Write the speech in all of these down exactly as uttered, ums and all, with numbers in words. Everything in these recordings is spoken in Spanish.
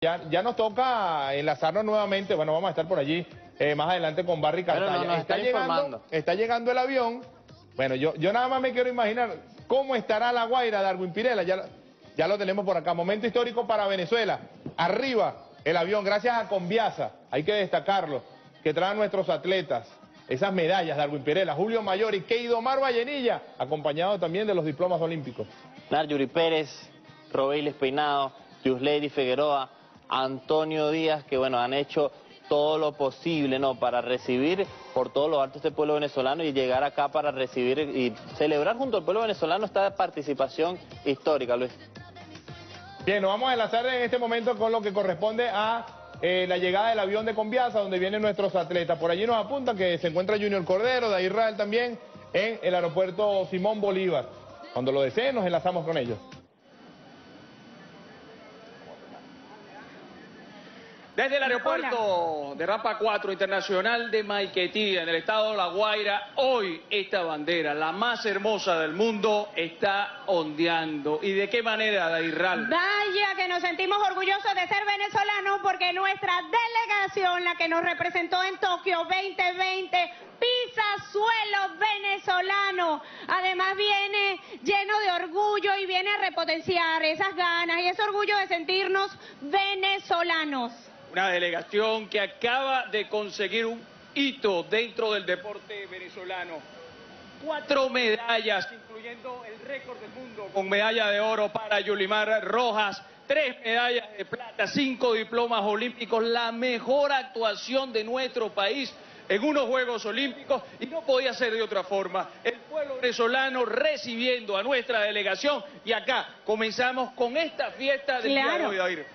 Ya, ya nos toca enlazarnos nuevamente, bueno, vamos a estar por allí eh, más adelante con Barry Cartagena. No, no, está, llegando, está llegando el avión. Bueno, yo, yo nada más me quiero imaginar cómo estará La Guaira, Darwin Pirela, ya, ya lo tenemos por acá. Momento histórico para Venezuela, arriba el avión, gracias a Conviasa, hay que destacarlo, que traen nuestros atletas, esas medallas, Darwin Pirela, Julio Mayora y Keydomar Vallenilla, acompañado también de los diplomas olímpicos. Naryury Pérez, Robeilys Peinado, Yusleidy Figueroa, Antonio Díaz, que bueno, han hecho todo lo posible, ¿no?, para recibir por todos los altos este pueblo venezolano y llegar acá para recibir y celebrar junto al pueblo venezolano esta participación histórica, Luis. Bien, nos vamos a enlazar en este momento con lo que corresponde a eh, la llegada del avión de Conviasa, donde vienen nuestros atletas. Por allí nos apuntan que se encuentra Junior Cordero, de Israel también, en el aeropuerto Simón Bolívar. Cuando lo deseen, nos enlazamos con ellos. Desde el aeropuerto de Rampa cuatro Internacional de Maiquetía, en el estado de La Guaira, hoy esta bandera, la más hermosa del mundo, está ondeando. ¿Y de qué manera, Dairral? Vaya que nos sentimos orgullosos de ser venezolanos porque nuestra delegación, la que nos representó en Tokio veinte veinte, pisa suelo venezolano. Además viene lleno de orgullo y viene a repotenciar esas ganas y ese orgullo de sentirnos venezolanos. Una delegación que acaba de conseguir un hito dentro del deporte venezolano. Cuatro medallas, incluyendo el récord del mundo con medalla de oro para Yulimar Rojas, tres medallas de plata, cinco diplomas olímpicos, la mejor actuación de nuestro país en unos Juegos Olímpicos, y no podía ser de otra forma. El pueblo venezolano recibiendo a nuestra delegación, y acá comenzamos con esta fiesta de claro. Día de hoy.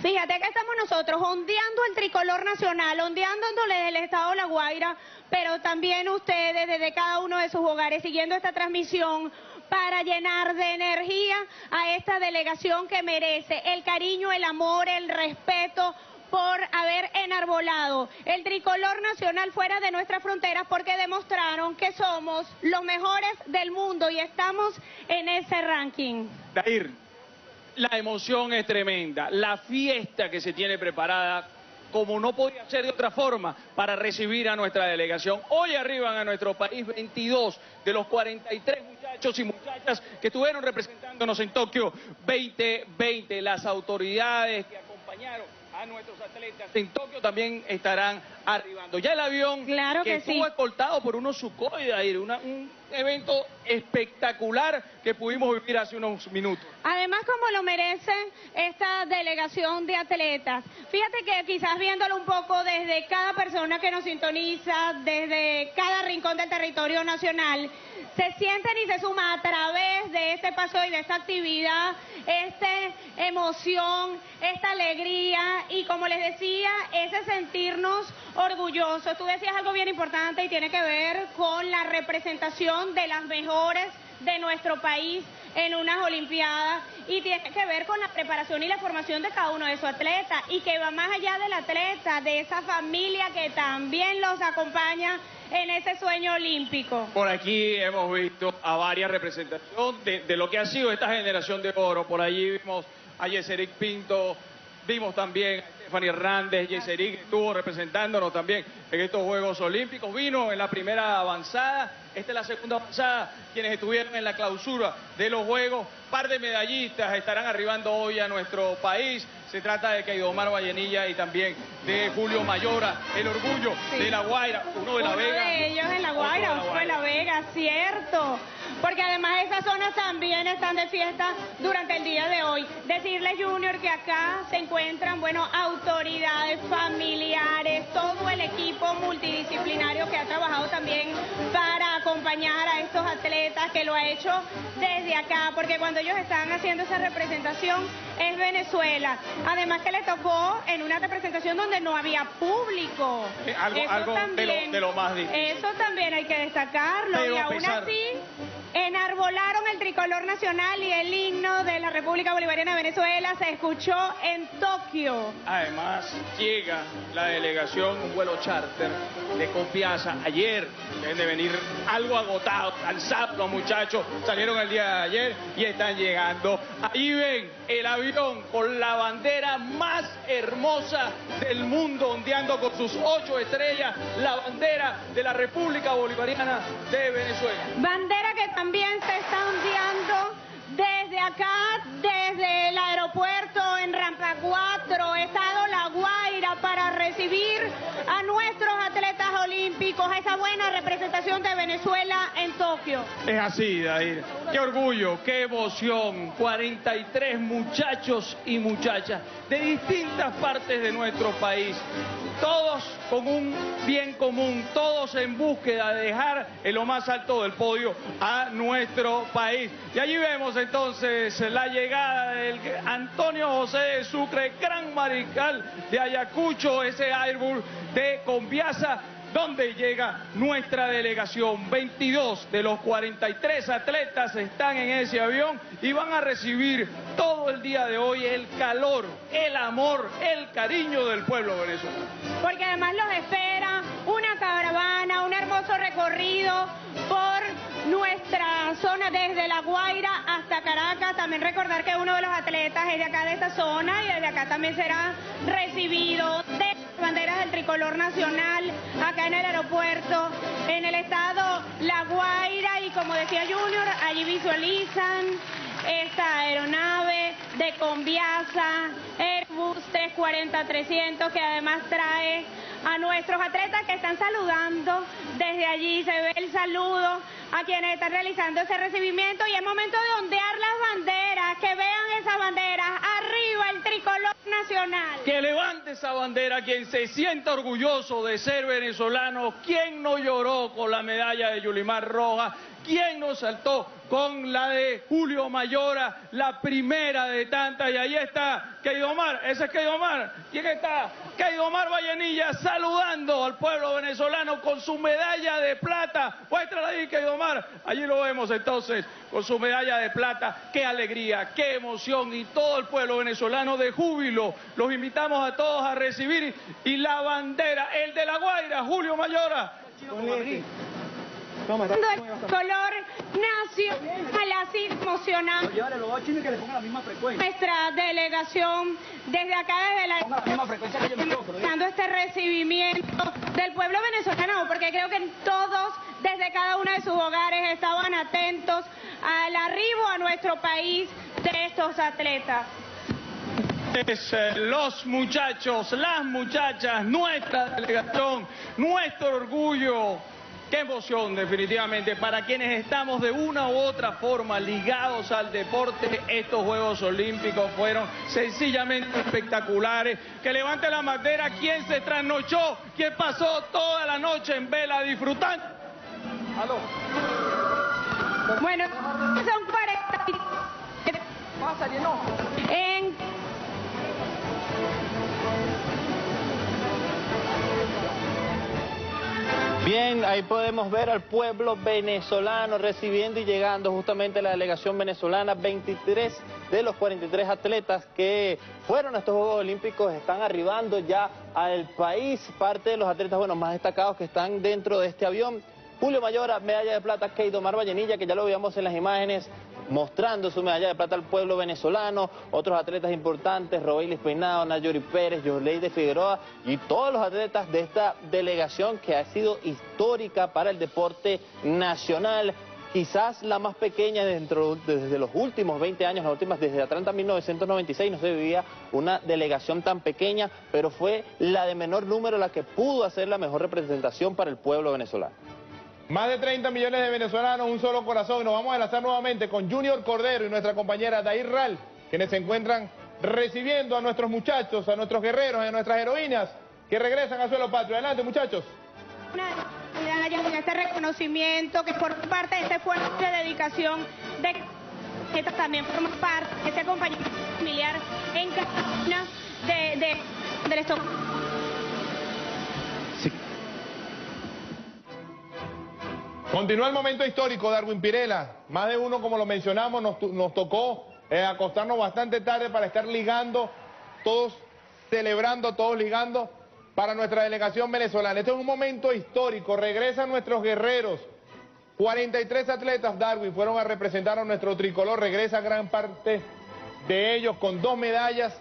Fíjate que estamos nosotros ondeando el tricolor nacional, ondeándonos desde el estado de La Guaira, pero también ustedes desde cada uno de sus hogares siguiendo esta transmisión para llenar de energía a esta delegación que merece el cariño, el amor, el respeto por haber enarbolado el tricolor nacional fuera de nuestras fronteras, porque demostraron que somos los mejores del mundo y estamos en ese ranking. Dair, la emoción es tremenda, la fiesta que se tiene preparada, como no podía ser de otra forma, para recibir a nuestra delegación. Hoy arriban a nuestro país veintidós de los cuarenta y tres muchachos y muchachas que estuvieron representándonos en Tokio veinte veinte. Las autoridades que acompañaron a nuestros atletas en Tokio también estarán arribando. Ya el avión claro que, que estuvo sí. escoltado por unos sucoides, una, un evento espectacular que pudimos vivir hace unos minutos. Además, como lo merece esta delegación de atletas. Fíjate que quizás viéndolo un poco desde cada persona que nos sintoniza, desde cada rincón del territorio nacional, se sienten y se suma a través de este paso y de esta actividad, esta emoción, esta alegría y, como les decía, ese sentirnos orgullosos. Tú decías algo bien importante y tiene que ver con la representación de las mejores de nuestro país en unas olimpiadas, y tiene que ver con la preparación y la formación de cada uno de sus atletas, y que va más allá del atleta, de esa familia que también los acompaña en ese sueño olímpico. Por aquí hemos visto a varias representaciones de, de lo que ha sido esta generación de oro. Por allí vimos a Yeserik Pinto, vimos también a Fanny Hernández. Yeserik estuvo representándonos también en estos Juegos Olímpicos, vino en la primera avanzada, esta es la segunda avanzada, quienes estuvieron en la clausura de los Juegos. Par de medallistas estarán arribando hoy a nuestro país, se trata de Keydomar Vallenilla y también de Julio Mayora, el orgullo sí. de La Guaira, uno de La uno Vega. De ellos en La Guaira, otro de La, Guaira. De La Vega, cierto, porque además esas zonas también están de fiesta durante el día de hoy. Decirle, Junior, que acá se encuentran, bueno, autoridades, familiares, todo el equipo multidisciplinario que ha trabajado también para acompañar a estos atletas, que lo ha hecho desde acá, porque cuando ellos están haciendo esa representación es Venezuela. Además que le tocó en una representación donde no había público. Eh, algo eso algo también, de, lo, de lo más difícil. Eso también hay que destacarlo. Pero y aún pesar... así... Enarbolaron el tricolor nacional y el himno de la República Bolivariana de Venezuela se escuchó en Tokio. Además, llega la delegación, un vuelo charter de Conviasa. Ayer deben de venir algo agotados, al sapo, los muchachos, salieron el día de ayer y están llegando. Ahí ven el avión con la bandera más hermosa del mundo, ondeando con sus ocho estrellas, la bandera de la República Bolivariana de Venezuela. Bandera que también se está ondeando desde acá, desde el aeropuerto en Rampa cuatro, estado La Guaira, para recibir a nuestros atletas olímpicos, esa buena representación de Venezuela en Tokio. Es así, Dair. Qué orgullo, qué emoción. cuarenta y tres muchachos y muchachas de distintas partes de nuestro país. Todos con un bien común, todos en búsqueda de dejar en lo más alto del podio a nuestro país. Y allí vemos entonces la llegada del Antonio José de Sucre, gran mariscal de Ayacucho, ese Airbus de Conviasa, donde llega nuestra delegación. veintidós de los cuarenta y tres atletas están en ese avión y van a recibir todo el día de hoy el calor, el amor, el cariño del pueblo venezolano. Porque además los espera una caravana, un hermoso recorrido por nuestra zona desde La Guaira hasta Caracas. También recordar que uno de los atletas es de acá de esta zona y desde acá también será recibido de banderas del tricolor nacional acá en el aeropuerto, en el estado La Guaira. Y como decía Junior, allí visualizan esta aeronave de Conviasa, Airbus tres cuarenta trescientos, que además trae a nuestros atletas que están saludando. Desde allí se ve el saludo a quienes están realizando ese recibimiento y es momento de ondear las banderas, que vean esas banderas, arriba el tricolor nacional. Que levante esa bandera quien se sienta orgulloso de ser venezolano, quien no lloró con la medalla de Yulimar Rojas, quien no saltó con la de Julio Mayora, la primera de tantas. Y ahí está Keydomar, ese es Keydomar. ¿Quién está? Keydomar Vallenilla saludando al pueblo venezolano con su medalla de plata. Muéstrala ahí, Keydomar. Allí lo vemos entonces con su medalla de plata. Qué alegría, qué emoción y todo el pueblo venezolano de júbilo. Los invitamos a todos a recibir. Y la bandera, el de La Guaira, Julio Mayora. Toma, el color nacional, así emocionante. Nuestra delegación desde acá, desde la, la misma frecuencia que yo me compro, ¿eh? Dando este recibimiento del pueblo venezolano, porque creo que todos, desde cada uno de sus hogares, estaban atentos al arribo a nuestro país de estos atletas. Los muchachos, las muchachas, nuestra delegación, nuestro orgullo. Qué emoción, definitivamente, para quienes estamos de una u otra forma ligados al deporte. Estos Juegos Olímpicos fueron sencillamente espectaculares. Que levante la bandera quien se trasnochó, quien pasó toda la noche en vela disfrutando. Aló. Bueno, son cuarenta. Pásale, no. En... Bien, ahí podemos ver al pueblo venezolano recibiendo y llegando justamente la delegación venezolana. veintitrés de los cuarenta y tres atletas que fueron a estos Juegos Olímpicos están arribando ya al país. Parte de los atletas, bueno, más destacados que están dentro de este avión: Julio Mayora, medalla de plata; Keydomar Vallenilla, que ya lo veíamos en las imágenes, mostrando su medalla de plata al pueblo venezolano; otros atletas importantes, Robeilys Peinado, Naryury Pérez, Yusleidy Figueroa, y todos los atletas de esta delegación que ha sido histórica para el deporte nacional. Quizás la más pequeña dentro, desde los últimos veinte años, las últimas, desde Atlanta mil novecientos noventa y seis, no se vivía una delegación tan pequeña, pero fue la de menor número la que pudo hacer la mejor representación para el pueblo venezolano. Más de treinta millones de venezolanos, un solo corazón. Nos vamos a enlazar nuevamente con Junior Cordero y nuestra compañera Dair Ral, quienes se encuentran recibiendo a nuestros muchachos, a nuestros guerreros, a nuestras heroínas, que regresan a suelo patrio. Adelante, muchachos. Con este reconocimiento que por parte de este esfuerzo de dedicación, de que también forma parte de este acompañamiento familiar en Cartagena de, de, del Estado. Sí. Continúa el momento histórico, Darwin Pirela. Más de uno, como lo mencionamos, nos, nos tocó eh, acostarnos bastante tarde para estar ligando, todos celebrando, todos ligando para nuestra delegación venezolana. Este es un momento histórico, regresan nuestros guerreros. cuarenta y tres atletas, Darwin, fueron a representar a nuestro tricolor, regresa gran parte de ellos con dos medallas,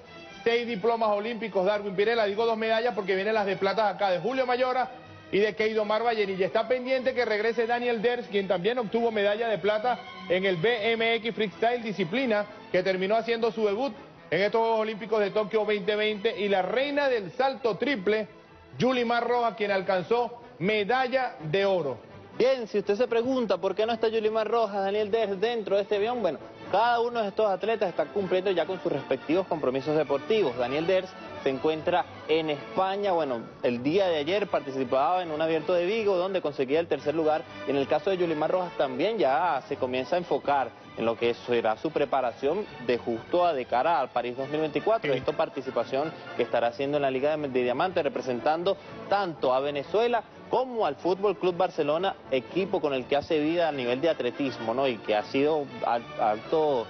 seis diplomas olímpicos, Darwin Pirela. Digo dos medallas porque vienen las de plata acá, de Julio Mayora y de Keydomar Vallenilla. Está pendiente que regrese Daniel Dhers, quien también obtuvo medalla de plata en el B M X Freestyle disciplina, que terminó haciendo su debut en estos Juegos Olímpicos de Tokio veinte veinte, y la reina del salto triple, Yulimar Rojas, quien alcanzó medalla de oro. Bien, si usted se pregunta por qué no está Yulimar Rojas, Daniel Dhers dentro de este avión, bueno, cada uno de estos atletas está cumpliendo ya con sus respectivos compromisos deportivos. Daniel Dhers se encuentra en España, bueno, el día de ayer participaba en un abierto de Vigo donde conseguía el tercer lugar. En el caso de Yulimar Rojas también ya se comienza a enfocar en lo que será su preparación de justo a de cara al París dos mil veinticuatro, esta participación que estará haciendo en la Liga de Diamante, representando tanto a Venezuela como al Fútbol Club Barcelona, equipo con el que hace vida a nivel de atletismo, ¿no? Y que ha sido alto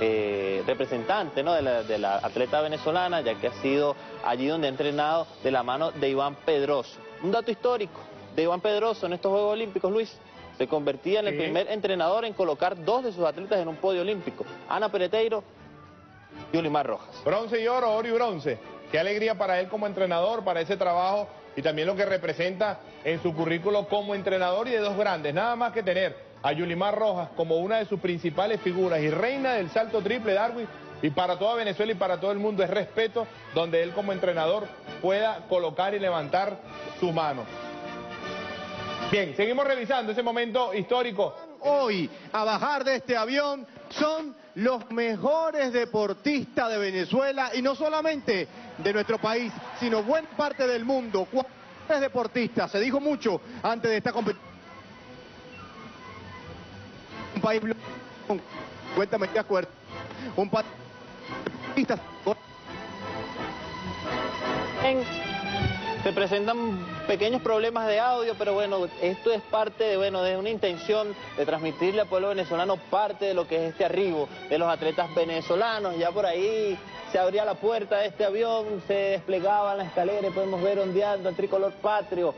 eh, representante, ¿no? de, la, de la atleta venezolana, ya que ha sido allí donde ha entrenado de la mano de Iván Pedroso. Un dato histórico de Iván Pedroso en estos Juegos Olímpicos, Luis, se convertía en el primer entrenador en colocar dos de sus atletas en un podio olímpico, Ana Pereteiro y Yulimar Rojas. Bronce y oro, oro y bronce. Qué alegría para él como entrenador, para ese trabajo y también lo que representa en su currículo como entrenador y de dos grandes. Nada más que tener a Yulimar Rojas como una de sus principales figuras y reina del salto triple, Darwin, y para toda Venezuela y para todo el mundo es respeto donde él como entrenador pueda colocar y levantar su mano. Bien, seguimos revisando ese momento histórico. Hoy a bajar de este avión son los mejores deportistas de Venezuela y no solamente de nuestro país, sino buena parte del mundo. Cuatro deportistas, se dijo mucho antes de esta competición. Un país con cincuenta metros de acuerdo. Un país se presentan pequeños problemas de audio, pero bueno, esto es parte de, bueno, de una intención de transmitirle al pueblo venezolano parte de lo que es este arribo de los atletas venezolanos. Ya por ahí se abría la puerta de este avión, se desplegaban las escaleras, podemos ver ondeando el tricolor patrio.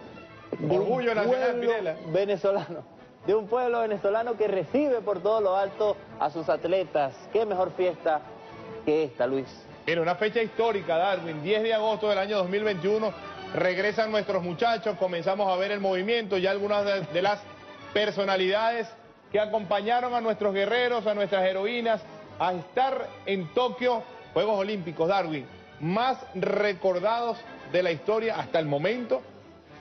Orgullo nacional, Pirela. Venezolano, de un pueblo venezolano que recibe por todo lo alto a sus atletas. Qué mejor fiesta que esta, Luis. Era una fecha histórica, Darwin, diez de agosto del año dos mil veintiuno. Regresan nuestros muchachos, comenzamos a ver el movimiento, ya algunas de, de las personalidades que acompañaron a nuestros guerreros, a nuestras heroínas, a estar en Tokio, Juegos Olímpicos, Darwin. Más recordados de la historia hasta el momento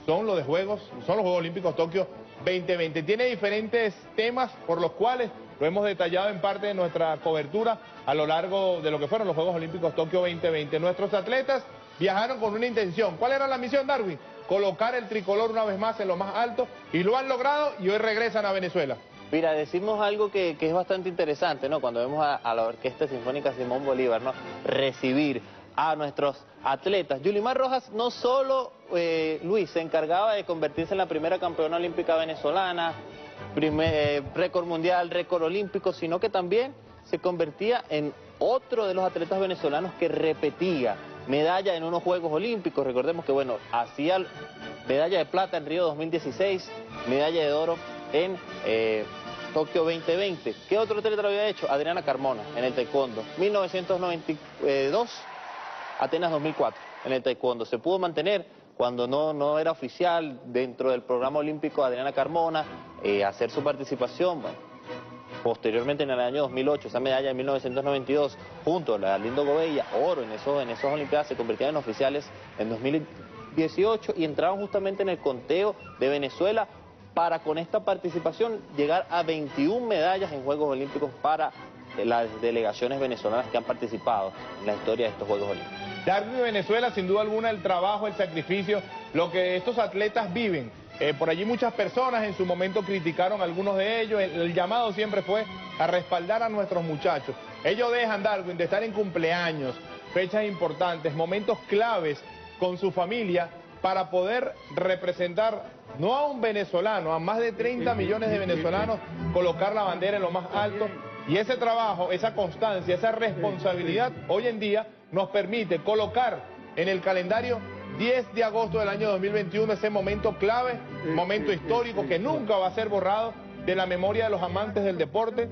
son los de Juegos, son los Juegos Olímpicos Tokio veinte veinte. Tiene diferentes temas por los cuales lo hemos detallado en parte de nuestra cobertura a lo largo de lo que fueron los Juegos Olímpicos Tokio veinte veinte. Nuestros atletas viajaron con una intención. ¿Cuál era la misión, Darwin? Colocar el tricolor una vez más en lo más alto, y lo han logrado y hoy regresan a Venezuela. Mira, decimos algo que, que es bastante interesante, ¿no? Cuando vemos a, a la Orquesta Sinfónica Simón Bolívar, ¿no? Recibir a nuestros atletas. Yulimar Rojas no solo, eh, Luis, se encargaba de convertirse en la primera campeona olímpica venezolana, primer, eh, récord mundial, récord olímpico, sino que también se convertía en otro de los atletas venezolanos que repetía medalla en unos Juegos Olímpicos. Recordemos que, bueno, hacía medalla de plata en Río dos mil dieciséis, medalla de oro en eh, Tokio veinte veinte. ¿Qué otro atleta lo había hecho? Adriana Carmona, en el taekwondo. mil novecientos noventa y dos, Atenas dos mil cuatro, en el taekwondo. Se pudo mantener cuando no, no era oficial dentro del programa olímpico Adriana Carmona, eh, hacer su participación, bueno. Posteriormente, en el año dos mil ocho, esa medalla de mil novecientos noventa y dos, junto a la Lindo Gobella, oro en esos, en esos Olimpiadas, se convertían en oficiales en dos mil dieciocho y entraban justamente en el conteo de Venezuela para con esta participación llegar a veintiuna medallas en Juegos Olímpicos para las delegaciones venezolanas que han participado en la historia de estos Juegos Olímpicos. Darwin, Venezuela, sin duda alguna, el trabajo, el sacrificio, lo que estos atletas viven. Eh, por allí muchas personas en su momento criticaron a algunos de ellos. El, el llamado siempre fue a respaldar a nuestros muchachos. Ellos dejan, Darwin, de estar en cumpleaños, fechas importantes, momentos claves con su familia para poder representar no a un venezolano, a más de treinta millones de venezolanos, colocar la bandera en lo más alto. Y ese trabajo, esa constancia, esa responsabilidad hoy en día nos permite colocar en el calendario diez de agosto del año dos mil veintiuno ese momento clave, momento histórico que nunca va a ser borrado de la memoria de los amantes del deporte.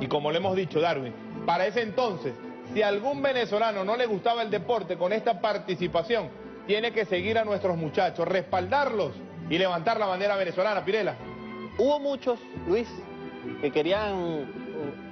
Y como le hemos dicho, Darwin, para ese entonces, si a algún venezolano no le gustaba el deporte, con esta participación tiene que seguir a nuestros muchachos, respaldarlos y levantar la bandera venezolana, Pirela. Hubo muchos, Luis, que querían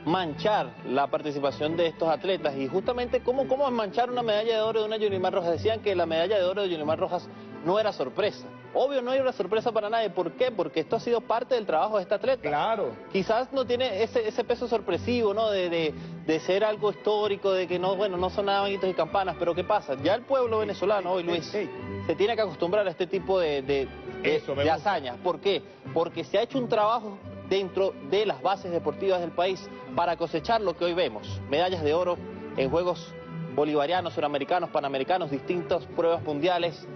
manchar la participación de estos atletas, y justamente cómo, cómo manchar una medalla de oro de una Yulimar Rojas. Decían que la medalla de oro de Yulimar Rojas no era sorpresa. Obvio, no hay una sorpresa para nadie. ¿Por qué? Porque esto ha sido parte del trabajo de este atleta. Claro. Quizás no tiene ese, ese peso sorpresivo, ¿no? De, de, de ser algo histórico, de que no, bueno, no sonaban hitos y campanas, pero ¿qué pasa? Ya el pueblo venezolano hoy, Luis, sí, sí. se tiene que acostumbrar a este tipo de, de, de, Eso, de hazañas. ¿Por qué? Porque se ha hecho un trabajo dentro de las bases deportivas del país para cosechar lo que hoy vemos. Medallas de oro en Juegos Bolivarianos, Suramericanos, Panamericanos, distintas pruebas mundiales.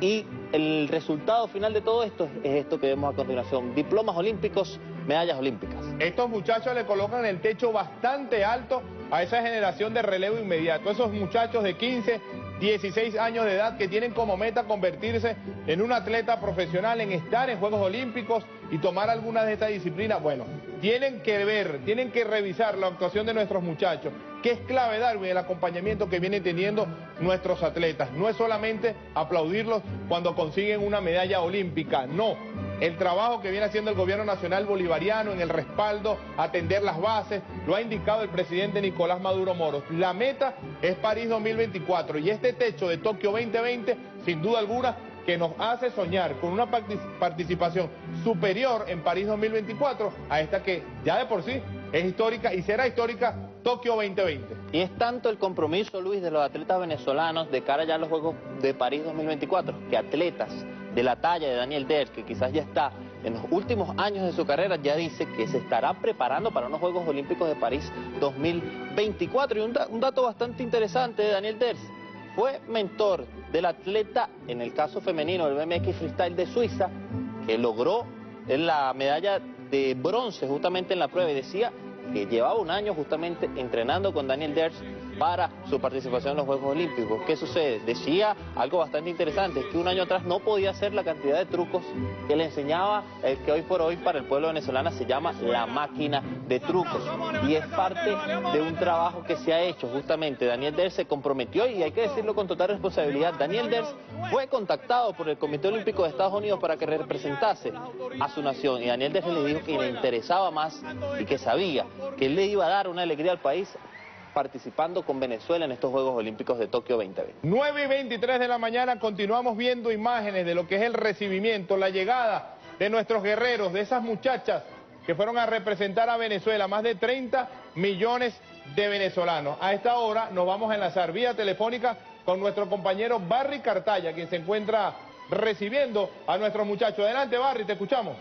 Y el resultado final de todo esto es esto que vemos a continuación. Diplomas olímpicos, medallas olímpicas. Estos muchachos le colocan el techo bastante alto a esa generación de relevo inmediato. Esos muchachos de quince, dieciséis años de edad que tienen como meta convertirse en un atleta profesional, en estar en Juegos Olímpicos y tomar algunas de estas disciplinas. Bueno, tienen que ver, tienen que revisar la actuación de nuestros muchachos, que es clave, Darwin, el acompañamiento que vienen teniendo nuestros atletas. No es solamente aplaudirlos cuando consiguen una medalla olímpica, no. El trabajo que viene haciendo el gobierno nacional bolivariano en el respaldo, atender las bases, lo ha indicado el presidente Nicolás Maduro Moros. La meta es París dos mil veinticuatro y este techo de Tokio veinte veinte, sin duda alguna, que nos hace soñar con una participación superior en París dos mil veinticuatro a esta que ya de por sí es histórica y será histórica, Tokio veinte veinte. Y es tanto el compromiso, Luis, de los atletas venezolanos de cara ya a los Juegos de París dos mil veinticuatro, que atletas de la talla de Daniel Dhers, que quizás ya está en los últimos años de su carrera, ya dice que se estará preparando para unos Juegos Olímpicos de París dos mil veinticuatro. Y un, da, un dato bastante interesante de Daniel Dhers: fue mentor del atleta, en el caso femenino, del B M X Freestyle de Suiza, que logró la medalla de bronce justamente en la prueba, y decía que llevaba un año justamente entrenando con Daniel Dhers para su participación en los Juegos Olímpicos. ¿Qué sucede? Decía algo bastante interesante, es que un año atrás no podía hacer la cantidad de trucos que le enseñaba el que hoy por hoy para el pueblo venezolano se llama la máquina de trucos. Y es parte de un trabajo que se ha hecho justamente. Daniel Dhers se comprometió, y hay que decirlo con total responsabilidad, Daniel Dhers fue contactado por el Comité Olímpico de Estados Unidos para que representase a su nación, y Daniel Dhers le dijo que le interesaba más y que sabía que él le iba a dar una alegría al país participando con Venezuela en estos Juegos Olímpicos de Tokio veinte veinte. nueve y veintitrés de la mañana, continuamos viendo imágenes de lo que es el recibimiento, la llegada de nuestros guerreros, de esas muchachas que fueron a representar a Venezuela, más de treinta millones de venezolanos. A esta hora nos vamos a enlazar vía telefónica con nuestro compañero Barry Cartagena, quien se encuentra recibiendo a nuestros muchachos. Adelante, Barry, te escuchamos.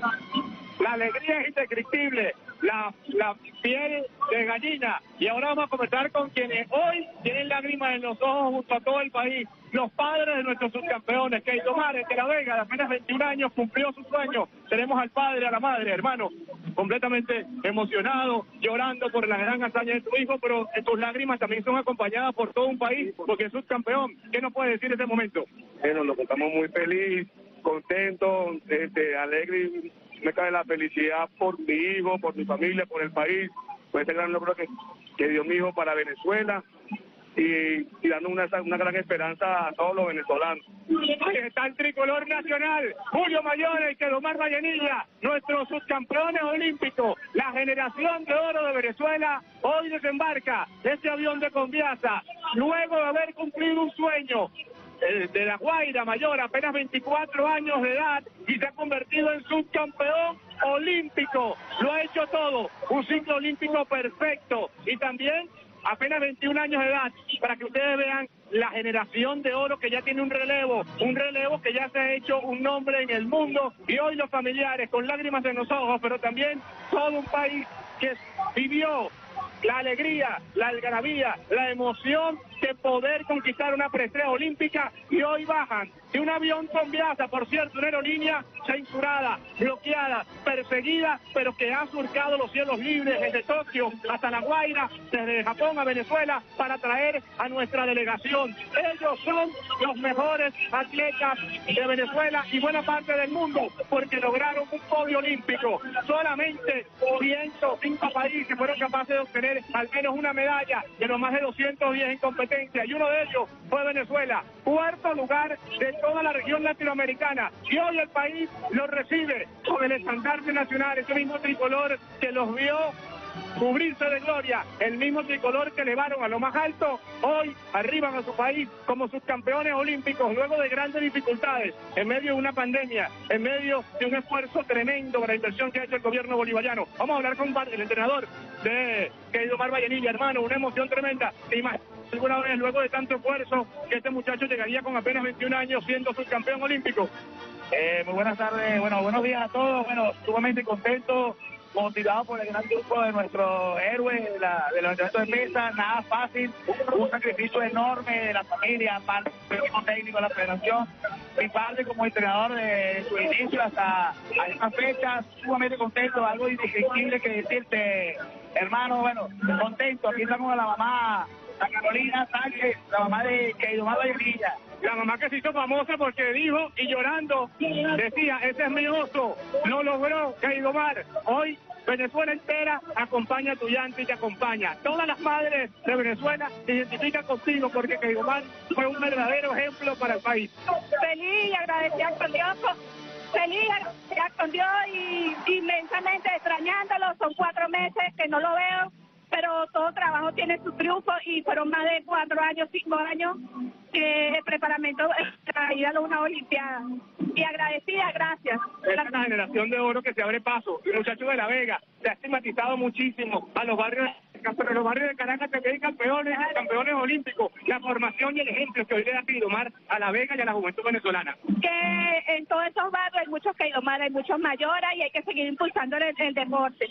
La alegría es indescriptible, la, la piel de gallina. Y ahora vamos a conversar con quienes hoy tienen lágrimas en los ojos junto a todo el país. Los padres de nuestros subcampeones, Keydomar, de la Vega, de apenas veintiún años, cumplió su sueño. Tenemos al padre, a la madre, hermano, completamente emocionado, llorando por la gran hazaña de tu hijo, pero tus lágrimas también son acompañadas por todo un país, porque es subcampeón. ¿Qué nos puede decir en este momento? Bueno, nos estamos muy feliz, contento, este, alegre. Me cae la felicidad por mi hijo, por mi familia, por el país, por este gran logro que, que dio mi hijo para Venezuela, y, y dando una, una gran esperanza a todos los venezolanos. Ahí está el tricolor nacional, Julio Mayora y Keydomar Vallenilla, nuestros subcampeones olímpicos. La generación de oro de Venezuela hoy desembarca este avión de Conviasa, luego de haber cumplido un sueño. De La Guaira, mayor, apenas veinticuatro años de edad, y se ha convertido en subcampeón olímpico. Lo ha hecho todo, un ciclo olímpico perfecto, y también apenas veintiún años de edad, para que ustedes vean la generación de oro que ya tiene un relevo, un relevo que ya se ha hecho un nombre en el mundo, y hoy los familiares con lágrimas en los ojos, pero también todo un país que vivió la alegría, la algarabía, la emoción de poder conquistar una preestrella olímpica, y hoy bajan de un avión Conviasa, por cierto, una aerolínea censurada, bloqueada, perseguida, pero que ha surcado los cielos libres desde Tokio hasta La Guaira, desde Japón a Venezuela, para traer a nuestra delegación. Ellos son los mejores atletas de Venezuela y buena parte del mundo, porque lograron un podio olímpico. Solamente ciento cinco países fueron capaces de obtener al menos una medalla de los más de doscientos diez en competencia, y uno de ellos fue Venezuela, cuarto lugar de toda la región latinoamericana, y hoy el país lo recibe con el estandarte nacional, ese mismo tricolor que los vio cubrirse de gloria, el mismo tricolor que elevaron a lo más alto, hoy arriban a su país como sus campeones olímpicos, luego de grandes dificultades, en medio de una pandemia, en medio de un esfuerzo tremendo para la inversión que ha hecho el gobierno bolivariano. Vamos a hablar con el entrenador de Keydomar Vallenilla, hermano, una emoción tremenda. Alguna vez, luego de tanto esfuerzo, que este muchacho llegaría con apenas veintiún años siendo subcampeón olímpico. Eh, muy buenas tardes, bueno, buenos días a todos, bueno, sumamente contento, motivado por el gran grupo de nuestros héroes de, la, de los entrenamientos de mesa, nada fácil, un sacrificio enorme de la familia, aparte del equipo técnico de la federación, mi padre como entrenador de su inicio hasta estas fechas, sumamente contento, algo indescriptible que decirte, hermano, bueno, contento, aquí estamos a la mamá, la Carolina Sánchez, la mamá de Keydomar Vallenilla. La mamá que se hizo famosa porque dijo, y llorando, decía, ese es mi oso, no logró Keydomar. Hoy Venezuela entera acompaña a tu llanto y te acompaña. Todas las madres de Venezuela se identifican contigo porque Keydomar fue un verdadero ejemplo para el país. Feliz y agradecida con Dios, feliz y agradecida con Dios y inmensamente extrañándolo. Son cuatro meses que no lo veo, pero todo trabajo tiene su triunfo y fueron más de cuatro años, cinco años de eh, preparamiento para ir a una olimpiada. Y agradecida, gracias. Esta es la generación de oro que se abre paso. El muchacho de La Vega se ha estigmatizado muchísimo a los barrios Pero los barrios de Caracas que tienen campeones, campeones olímpicos, la formación y el ejemplo que hoy le da Keydomar a La Vega y a la juventud venezolana. Que en todos esos barrios hay muchos Keydomar, hay muchos Mayora y hay que seguir impulsando el, el deporte.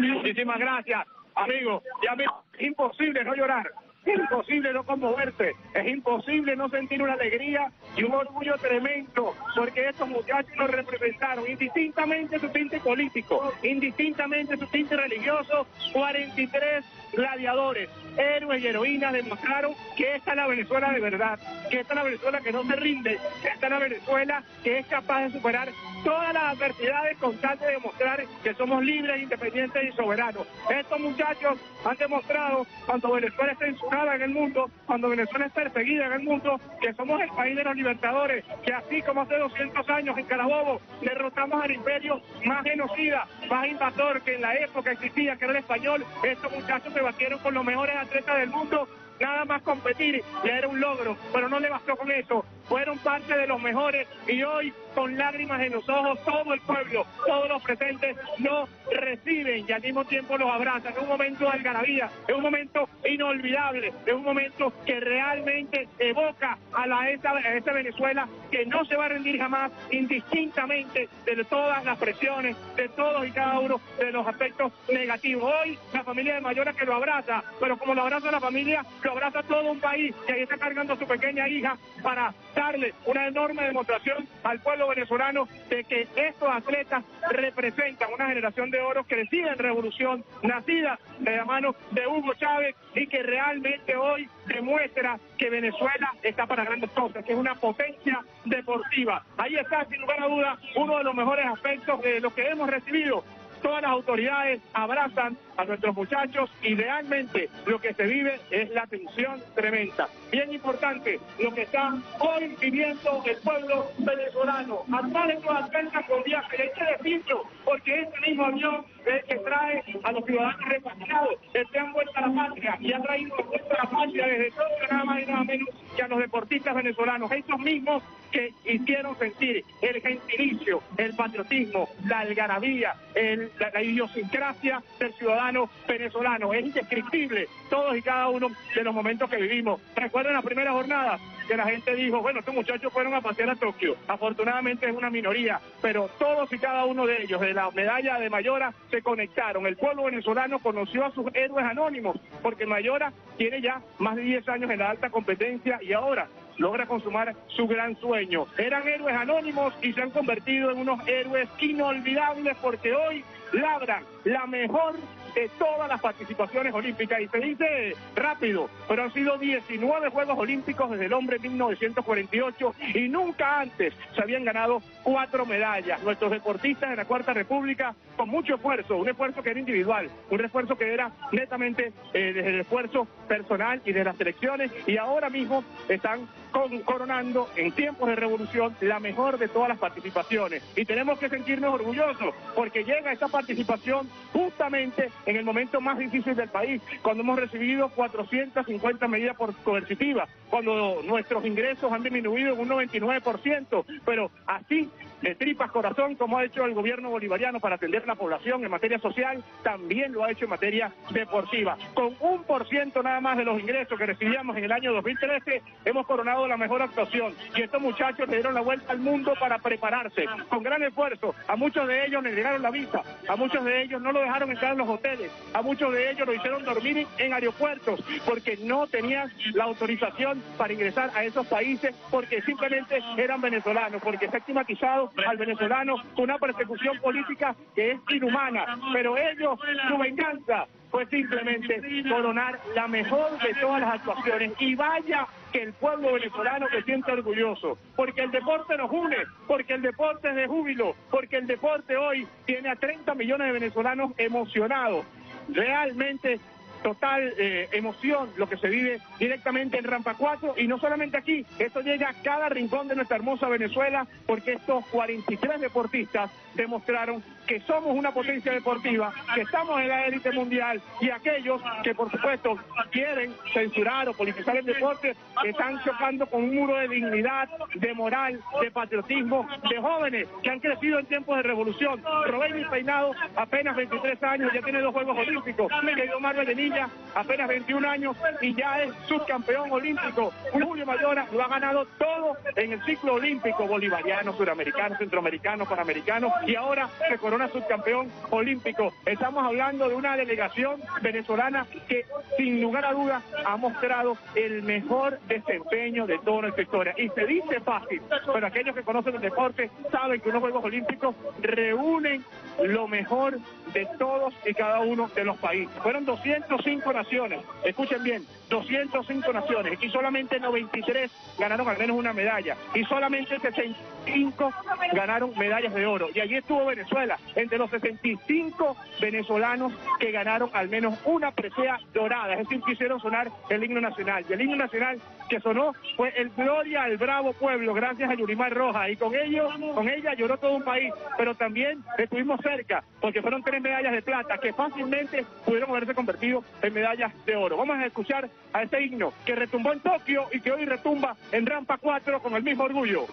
Muchísimas gracias, amigo. Ya me... imposible no llorar. Es imposible no conmoverse, es imposible no sentir una alegría y un orgullo tremendo, porque estos muchachos nos representaron, indistintamente su tinte político, indistintamente su tinte religioso, cuarenta y tres gladiadores, héroes y heroínas demostraron que esta es la Venezuela de verdad, que esta es la Venezuela que no se rinde, que esta es la Venezuela que es capaz de superar todas las adversidades con tal de demostrar que somos libres, independientes y soberanos. Estos muchachos han demostrado, cuando Venezuela es censurada en el mundo, cuando Venezuela es perseguida en el mundo, que somos el país de los libertadores, que así como hace doscientos años en Carabobo derrotamos al imperio más genocida, más invasor que en la época existía, que era el español, estos muchachos se batieron con los mejores atletas del mundo. Nada más competir ya era un logro, pero no le bastó con eso. Fueron parte de los mejores y hoy, con lágrimas en los ojos, todo el pueblo, todos los presentes los reciben y al mismo tiempo los abrazan. Es un momento de algarabía, es un momento inolvidable, es un momento que realmente evoca a, la, a esta Venezuela que no se va a rendir jamás, indistintamente de todas las presiones, de todos y cada uno de los aspectos negativos. Hoy la familia de Mayora que lo abraza, pero como lo abraza la familia, lo abraza todo un país que ahí está cargando a su pequeña hija para darle una enorme demostración al pueblo venezolano de que estos atletas representan una generación de oro crecida en revolución, nacida de la mano de Hugo Chávez y que realmente hoy demuestra que Venezuela está para grandes cosas, que es una potencia deportiva. Ahí está, sin lugar a duda, uno de los mejores aspectos de lo que hemos recibido. Todas las autoridades abrazan a nuestros muchachos y realmente lo que se vive es la tensión tremenda. Bien importante lo que está hoy viviendo el pueblo venezolano. Atrás estos atletas con viaje, hay que decirlo, porque este mismo avión es el que trae a los ciudadanos repatriados, que se han vuelto a la patria y ha traído a la patria desde todo, nada más y nada menos que a los deportistas venezolanos, ellos mismos que hicieron sentir el gentilicio, el patriotismo, la algarabía, el, la, la idiosincrasia del ciudadano venezolano. Es indescriptible todos y cada uno de los momentos que vivimos. Recuerden la primera jornada que la gente dijo, bueno, estos muchachos fueron a pasear a Tokio. Afortunadamente es una minoría, pero todos y cada uno de ellos, de la medalla de Mayora, se conectaron. El pueblo venezolano conoció a sus héroes anónimos, porque Mayora tiene ya más de diez años en la alta competencia y ahora logra consumar su gran sueño. Eran héroes anónimos y se han convertido en unos héroes inolvidables porque hoy labran la mejor de todas las participaciones olímpicas. Y se dice rápido, pero han sido diecinueve Juegos Olímpicos desde el hombre en mil novecientos cuarenta y ocho y nunca antes se habían ganado cuatro medallas. Nuestros deportistas de la Cuarta República con mucho esfuerzo, un esfuerzo que era individual, un esfuerzo que era netamente eh, desde el esfuerzo personal y de las selecciones, y ahora mismo están Con, coronando en tiempos de revolución la mejor de todas las participaciones. Y tenemos que sentirnos orgullosos porque llega esta participación justamente en el momento más difícil del país, cuando hemos recibido cuatrocientas cincuenta medidas coercitivas, cuando nuestros ingresos han disminuido en un noventa y nueve por ciento, pero así de tripas corazón, como ha hecho el gobierno bolivariano para atender a la población en materia social, también lo ha hecho en materia deportiva. Con un por ciento nada más de los ingresos que recibíamos en el año dos mil trece, hemos coronado la mejor actuación, y estos muchachos le dieron la vuelta al mundo para prepararse, con gran esfuerzo. A muchos de ellos les negaron la visa, a muchos de ellos no lo dejaron entrar en los hoteles, a muchos de ellos lo hicieron dormir en aeropuertos, porque no tenían la autorización para ingresar a esos países, porque simplemente eran venezolanos, porque se ha estigmatizado al venezolano con una persecución política que es inhumana, pero ellos, su venganza fue simplemente coronar la mejor de todas las actuaciones. Y vaya que el pueblo venezolano se siente orgulloso, porque el deporte nos une, porque el deporte es de júbilo, porque el deporte hoy tiene a treinta millones de venezolanos emocionados, realmente total eh, emoción lo que se vive directamente en Rampa cuatro, y no solamente aquí, esto llega a cada rincón de nuestra hermosa Venezuela, porque estos cuarenta y tres deportistas demostraron que somos una potencia deportiva, que estamos en la élite mundial, y aquellos que por supuesto quieren censurar o politizar el deporte están chocando con un muro de dignidad, de moral, de patriotismo, de jóvenes que han crecido en tiempos de revolución. Robeilys Peinado, apenas veintitrés años, ya tiene dos Juegos Olímpicos. Keydomar Vallenilla, apenas veintiún años y ya es subcampeón olímpico. Julio Mayora lo ha ganado todo en el ciclo olímpico bolivariano, suramericano, centroamericano, panamericano, y ahora se corona subcampeón olímpico. Estamos hablando de una delegación venezolana que sin lugar a dudas ha mostrado el mejor desempeño de toda nuestra historia. Y se dice fácil, pero aquellos que conocen el deporte saben que unos Juegos Olímpicos reúnen lo mejor de todos y cada uno de los países. Fueron doscientas cinco naciones, escuchen bien, doscientas cinco naciones, y solamente noventa y tres ganaron al menos una medalla, y solamente sesenta y cinco ganaron medallas de oro, y allí estuvo Venezuela, entre los sesenta y cinco venezolanos que ganaron al menos una presea dorada, es decir, quisieron sonar el himno nacional, y el himno nacional que sonó fue el Gloria al Bravo Pueblo, gracias a Yulimar Rojas, y con ello, con ella lloró todo un país, pero también estuvimos cerca, porque fueron tres medallas de plata, que fácilmente pudieron haberse convertido en medallas de oro. Vamos a escuchar a este himno que retumbó en Tokio y que hoy retumba en Rampa cuatro con el mismo orgullo.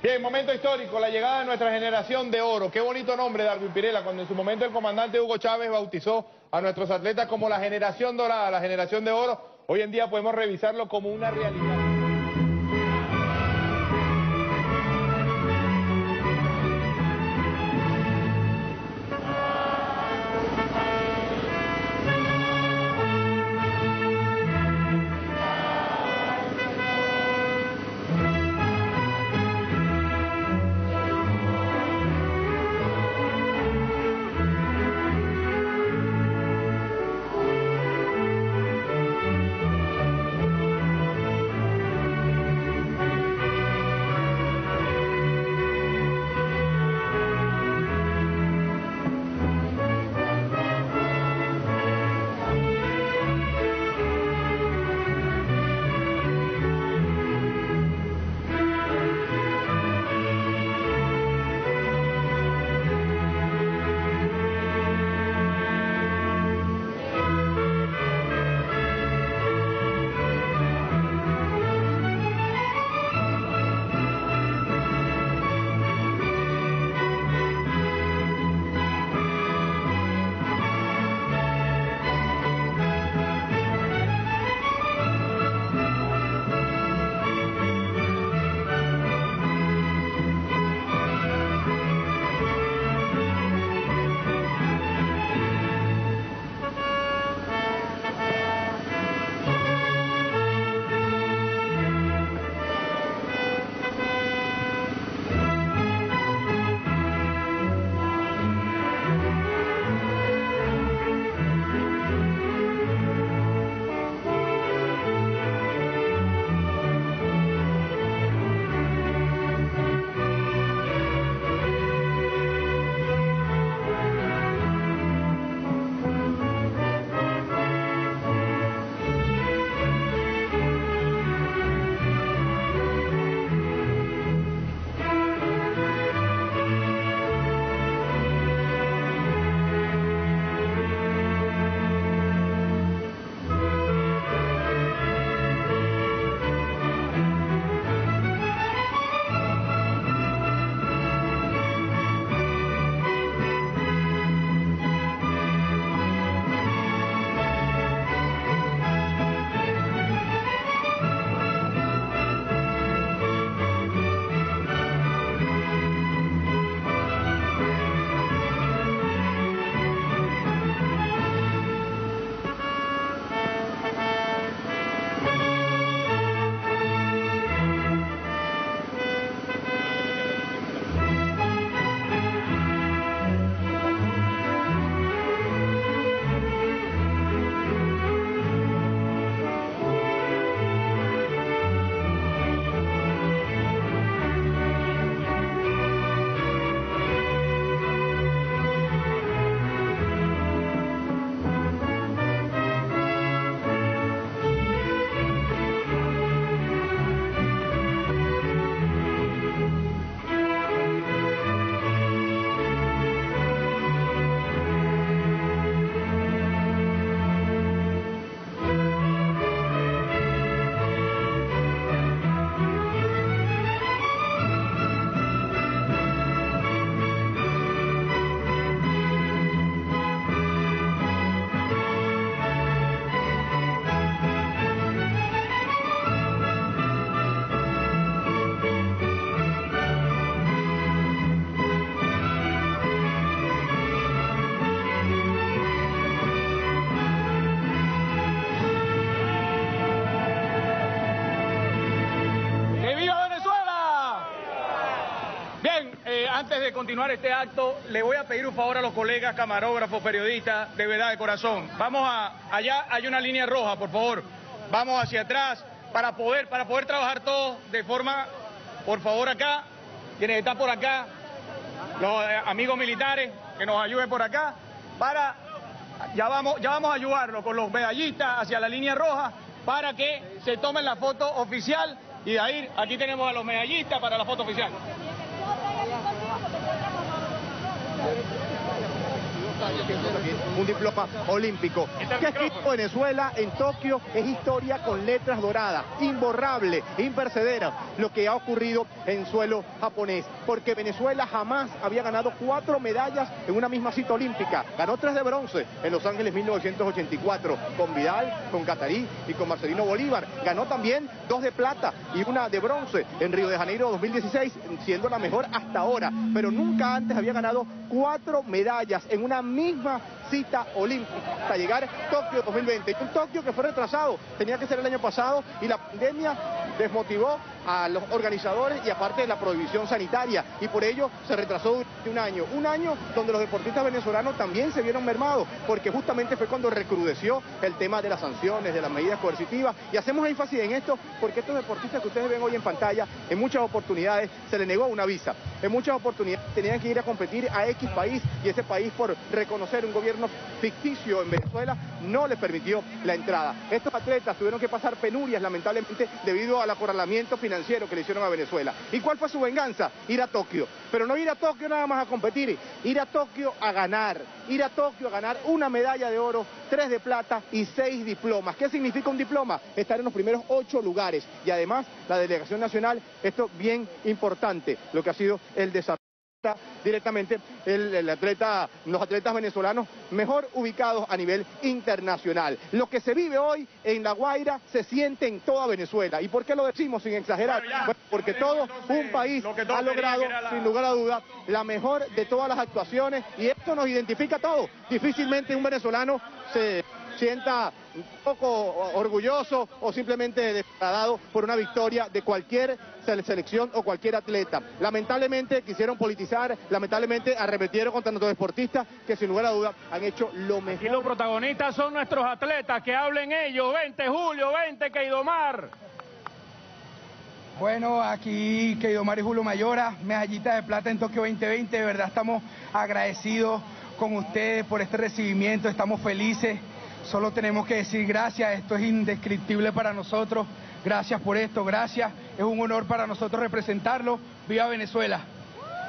Bien, momento histórico, la llegada de nuestra generación de oro. Qué bonito nombre, Darwin Pirela, cuando en su momento el comandante Hugo Chávez bautizó a nuestros atletas como la generación dorada, la generación de oro. Hoy en día podemos revisarlo como una realidad. Antes de continuar este acto, le voy a pedir un favor a los colegas, camarógrafos, periodistas, de verdad, de corazón. Vamos a... Allá hay una línea roja, por favor. Vamos hacia atrás para poder, para poder trabajar todos de forma... Por favor, acá, quienes están por acá, los amigos militares, que nos ayuden por acá, para... Ya vamos, ya vamos a ayudarlo con los medallistas hacia la línea roja para que se tomen la foto oficial. Y de ahí, aquí tenemos a los medallistas para la foto oficial. Un diploma olímpico. ¿Qué equipo Venezuela en Tokio es historia con letras doradas, imborrable, imperecedera, lo que ha ocurrido en suelo japonés? Porque Venezuela jamás había ganado cuatro medallas en una misma cita olímpica. Ganó tres de bronce en Los Ángeles mil novecientos ochenta y cuatro, con Vidal, con Catarí y con Marcelino Bolívar. Ganó también dos de plata y una de bronce en Río de Janeiro dos mil dieciséis, siendo la mejor hasta ahora. Pero nunca antes había ganado cuatro medallas en una misma cita olímpica hasta llegar Tokio dos mil veinte. Un Tokio que fue retrasado, tenía que ser el año pasado y la pandemia desmotivó a los organizadores y aparte de la prohibición sanitaria, y por ello se retrasó durante un año. Un año donde los deportistas venezolanos también se vieron mermados, porque justamente fue cuando recrudeció el tema de las sanciones, de las medidas coercitivas, y hacemos énfasis en esto porque estos deportistas que ustedes ven hoy en pantalla, en muchas oportunidades se les negó una visa, en muchas oportunidades tenían que ir a competir a X país, y ese país, por reconocer un gobierno ficticio en Venezuela, no les permitió la entrada. Estos atletas tuvieron que pasar penurias, lamentablemente, debido al acorralamiento financiero que le hicieron a Venezuela. ¿Y cuál fue su venganza? Ir a Tokio. Pero no ir a Tokio nada más a competir, ir a Tokio a ganar. Ir a Tokio a ganar una medalla de oro, tres de plata y seis diplomas. ¿Qué significa un diploma? Estar en los primeros ocho lugares. Y además, la delegación nacional, esto bien importante, lo que ha sido el desarrollo directamente el, el atleta, los atletas venezolanos mejor ubicados a nivel internacional. Lo que se vive hoy en La Guaira se siente en toda Venezuela. ¿Y por qué lo decimos sin exagerar? Bueno, ya, porque todo entonces, un país lo todo ha logrado, la... sin lugar a dudas, la mejor de todas las actuaciones, y esto nos identifica a todos. Difícilmente un venezolano se sienta un poco orgulloso o simplemente desagradado por una victoria de cualquier selección o cualquier atleta. Lamentablemente quisieron politizar, lamentablemente arremetieron contra nuestros deportistas que sin lugar a duda han hecho lo mejor. Y los protagonistas son nuestros atletas, que hablen ellos. Vente Julio, vente Keydomar. Bueno, aquí Keydomar y Julio Mayora, medallita de plata en Tokio veinte veinte, de verdad estamos agradecidos con ustedes por este recibimiento, estamos felices. Solo tenemos que decir gracias, esto es indescriptible para nosotros. Gracias por esto, gracias. Es un honor para nosotros representarlo. ¡Viva Venezuela!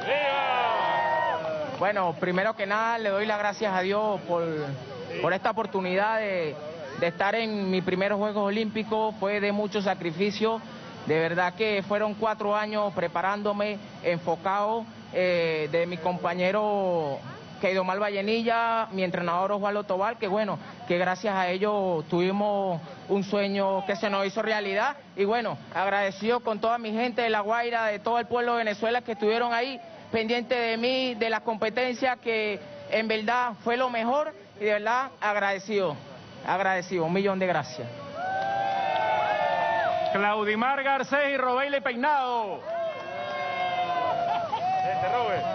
¡Viva! Bueno, primero que nada le doy las gracias a Dios por, por esta oportunidad de, de estar en mis primeros Juegos Olímpicos. Fue de mucho sacrificio. De verdad que fueron cuatro años preparándome, enfocado, eh, de mi compañero... Keydomar Vallenilla, mi entrenador Juan Lotobal, que bueno, que gracias a ellos tuvimos un sueño que se nos hizo realidad. Y bueno, agradecido con toda mi gente de La Guaira, de todo el pueblo de Venezuela que estuvieron ahí, pendiente de mí, de las competencias, que en verdad fue lo mejor, y de verdad agradecido, agradecido, un millón de gracias. Claudymar Garcés y Robeilys Peinado. Gente, Robert.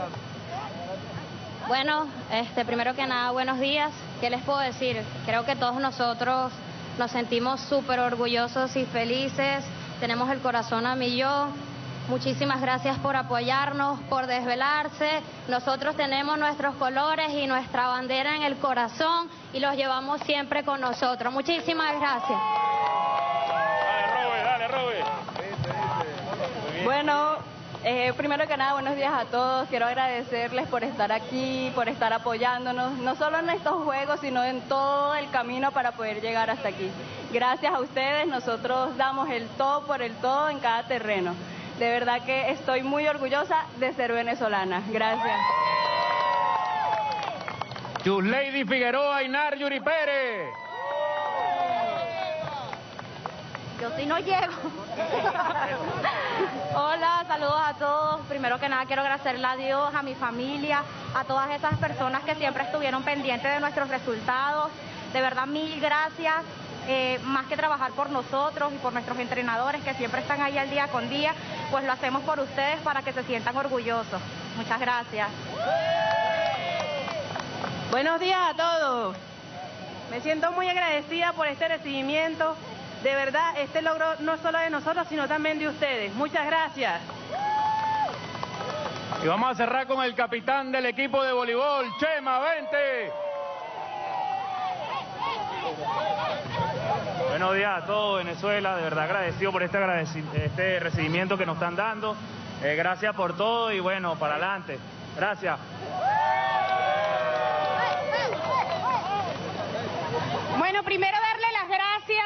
Bueno, este, primero que nada, buenos días. ¿Qué les puedo decir? Creo que todos nosotros nos sentimos súper orgullosos y felices. Tenemos el corazón a millón. Muchísimas gracias por apoyarnos, por desvelarse. Nosotros tenemos nuestros colores y nuestra bandera en el corazón y los llevamos siempre con nosotros. Muchísimas gracias. Dale, Robert, dale, Robert. Bueno... Eh, primero que nada, buenos días a todos. Quiero agradecerles por estar aquí, por estar apoyándonos, no solo en estos juegos, sino en todo el camino para poder llegar hasta aquí. Gracias a ustedes, nosotros damos el todo por el todo en cada terreno. De verdad que estoy muy orgullosa de ser venezolana. Gracias. Yusleidy Figueroa y Naryury Pérez. Yo sí no llego. Hola, saludos a todos. Primero que nada quiero agradecerle a Dios, a mi familia, a todas esas personas que siempre estuvieron pendientes de nuestros resultados. De verdad, mil gracias. Eh, más que trabajar por nosotros y por nuestros entrenadores que siempre están ahí al día con día, pues lo hacemos por ustedes para que se sientan orgullosos. Muchas gracias. Buenos días a todos. Me siento muy agradecida por este recibimiento. De verdad, este logro no solo de nosotros, sino también de ustedes. Muchas gracias. Y vamos a cerrar con el capitán del equipo de voleibol, Chema Vente. Buenos días a todo Venezuela, de verdad agradecido por este, este recibimiento que nos están dando. Eh, gracias por todo y bueno, para adelante. Gracias. Bueno, primero darle las gracias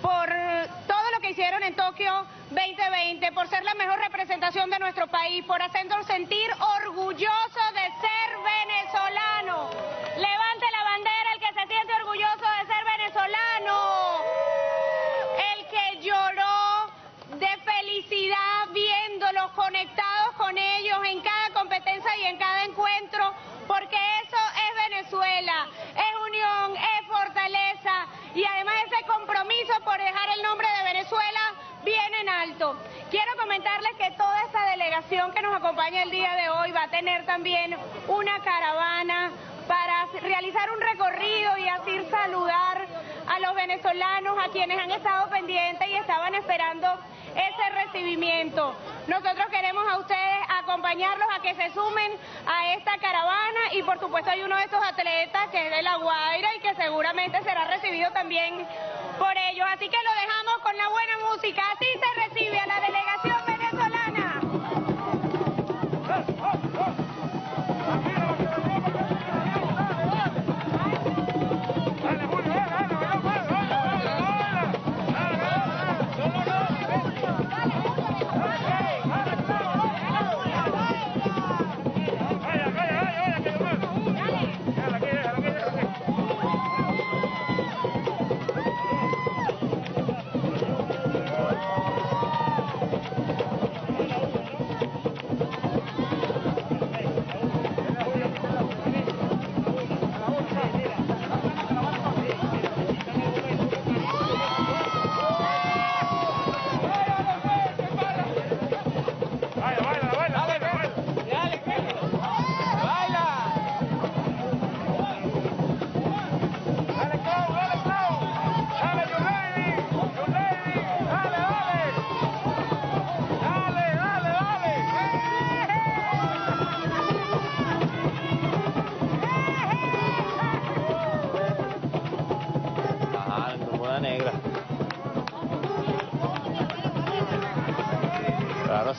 por todo lo que hicieron en Tokio veinte veinte, por ser la mejor representación de nuestro país, por hacernos sentir orgullosos de ser venezolano. Levante la bandera el que se siente orgulloso de ser venezolano, el que lloró de felicidad viéndolos, conectados con ellos en cada competencia y en cada encuentro, porque eso es Venezuela, es unión, es fortaleza y además ese compromiso por dejar el nombre de Venezuela bien en alto. Quiero comentarles que toda esta delegación que nos acompaña el día de hoy va a tener también una caravana para realizar un recorrido y así saludar a los venezolanos, a quienes han estado pendientes y estaban esperando ese recibimiento. Nosotros queremos a ustedes acompañarlos a que se sumen a esta caravana y por supuesto hay uno de estos atletas que es de La Guaira y que seguramente será recibido también por ellos. Así que lo dejamos con la buena música. Así se recibe a la delegación venezolana.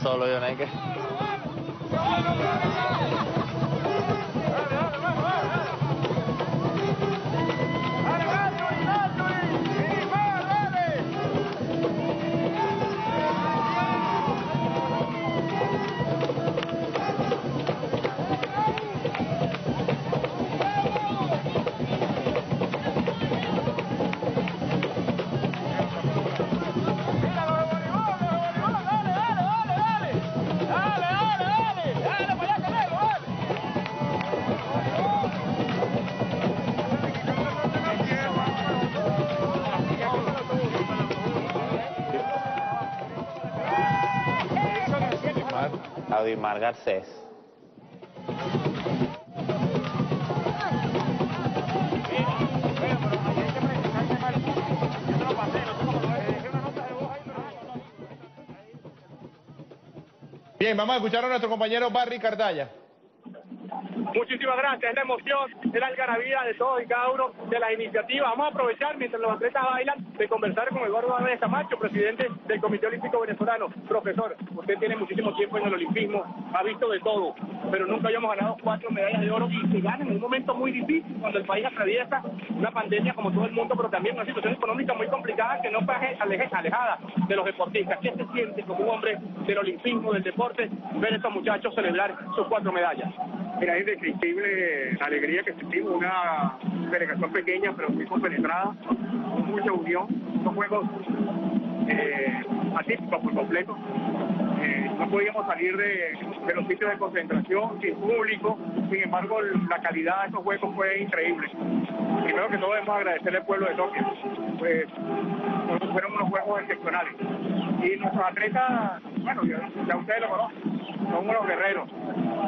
Solo yo, ¿no? Río Garcés. Bien, vamos a escuchar a nuestro compañero Barry Cartagena. Muchísimas gracias, es la emoción, es la algarabía de todos y cada uno de las iniciativas. Vamos a aprovechar, mientras los atletas bailan, de conversar con Eduardo Álvarez Camacho, presidente del Comité Olímpico Venezolano. Profesor, usted tiene muchísimo tiempo en el olimpismo, ha visto de todo, pero nunca habíamos ganado cuatro medallas de oro y se gana en un momento muy difícil, cuando el país atraviesa una pandemia como todo el mundo, pero también una situación económica muy complicada que no está alejada de los deportistas. ¿Qué se siente como un hombre del olimpismo, del deporte, ver a estos muchachos celebrar sus cuatro medallas? Mira, es indescriptible la alegría que sentimos, una delegación pequeña pero muy compenetrada, con mucha unión, unos juegos eh, atípicos por completo. Eh, no podíamos salir de, de los sitios de concentración sin público, sin embargo la calidad de esos juegos fue increíble. Primero que todo debemos agradecerle al pueblo de Tokio, pues fueron unos juegos excepcionales. Y nuestros atletas, bueno, ya, ya ustedes lo conocen. son unos guerreros.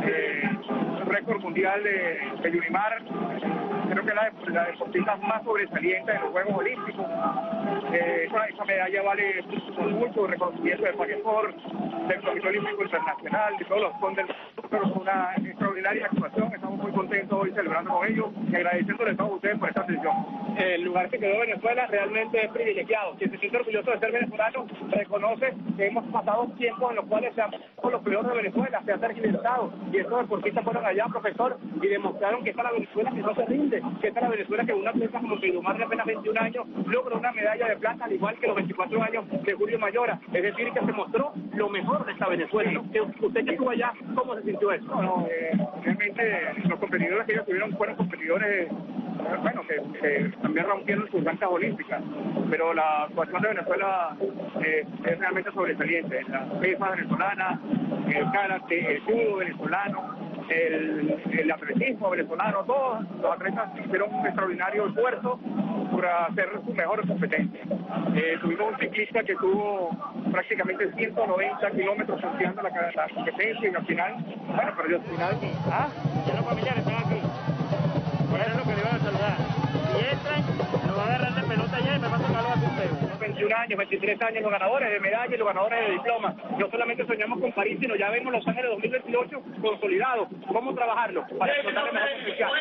Eh, un récord mundial de, de Yulimar, creo que la, la deportista más sobresaliente de los Juegos Olímpicos. Eh, esa, esa medalla vale mucho, reconocimiento del Paqueport, del Comité Olímpico Internacional, de todos los fondos del mundo, pero fue una extraordinaria actuación. Estamos muy contentos hoy celebrando con ellos y agradeciéndoles a todos ustedes por esta atención. El lugar que quedó Venezuela realmente es privilegiado. Quien se siente orgulloso de ser venezolano reconoce que hemos pasado tiempos en los cuales se han pasado los peores de Venezuela, se han tergiversado, y estos deportistas fueron allá, profesor, y demostraron que está la Venezuela que no se rinde, que está la Venezuela que una atleta como Keydomar de apenas veintiún años logró una medalla de plata, al igual que los veinticuatro años de Julio Mayora. Es decir, que se mostró lo mejor de esta Venezuela, ¿no? Usted que estuvo allá, ¿cómo se sintió eso? No, no, eh, realmente los competidores que ellos tuvieron fueron competidores, bueno, que, que también rompieron sus bancas olímpicas, pero la actuación de Venezuela eh, es realmente sobresaliente. La pesas venezolana, el karate, el judo venezolano, el, el atletismo venezolano, todos los atletas hicieron un extraordinario esfuerzo por hacer su mejor competencia. Eh, tuvimos un ciclista que tuvo prácticamente ciento noventa kilómetros sorteando la, la competencia y al final, bueno, perdió al final. Ah, ya los familiares están aquí. Por eso es lo que le iban a saludar. Si entran, nos va a agarrar de pelota ya y me va a tocar los apuntes. veintiún años, veintitrés años, los ganadores de medalla y los ganadores de diploma. No solamente soñamos con París, sino ya vemos Los Ángeles dos mil dieciocho consolidados. ¿Cómo trabajarlo? Para explotar el mejor oficial.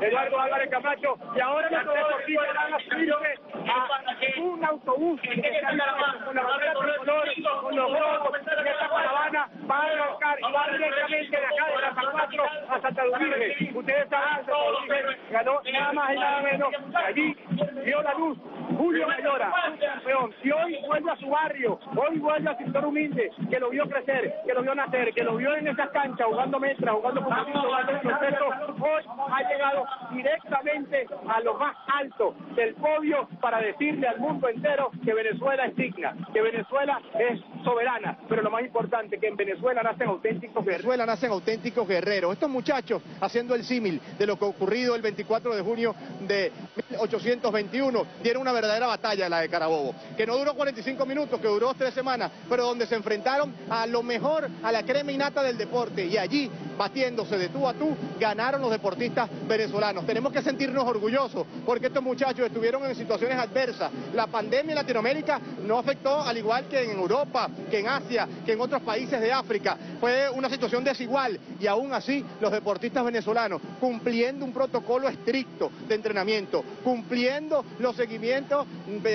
Eduardo Álvarez Camacho, y ahora nuestros deportistas van a subirse a un autobús que está con la bandera tricolor, con los globos, y esta caravana va a arrancar y va directamente de acá, de Rampa cuatro a Santa Lucía. Ustedes saben, ganó nada más y nada menos, allí dio la luz Julio Mayora, campeón, y hoy vuelve a su barrio, hoy vuelve al sector humilde, que lo vio crecer, que lo vio nacer, que lo vio en esas canchas, jugando metras, jugando con jugando en concepto, hoy ha llegado directamente a lo más alto del podio para decirle al mundo entero que Venezuela es digna, que Venezuela es soberana, pero lo más importante, que en Venezuela nacen auténticos guerreros. Venezuela nacen auténticos guerreros. Estos muchachos, haciendo el símil de lo que ocurrido el veinticuatro de junio de mil ochocientos veintiuno, dieron una verdadera batalla, la de Carabobo, que no duró cuarenta y cinco minutos, que duró tres semanas, pero donde se enfrentaron a lo mejor, a la crema innata del deporte, y allí, batiéndose de tú a tú, ganaron los deportistas venezolanos. Tenemos que sentirnos orgullosos, porque estos muchachos estuvieron en situaciones adversas. La pandemia en Latinoamérica no afectó, al igual que en Europa, que en Asia, que en otros países de África. Fue una situación desigual, y aún así, los deportistas venezolanos, cumpliendo un protocolo estricto de entrenamiento, cumpliendo los seguimientos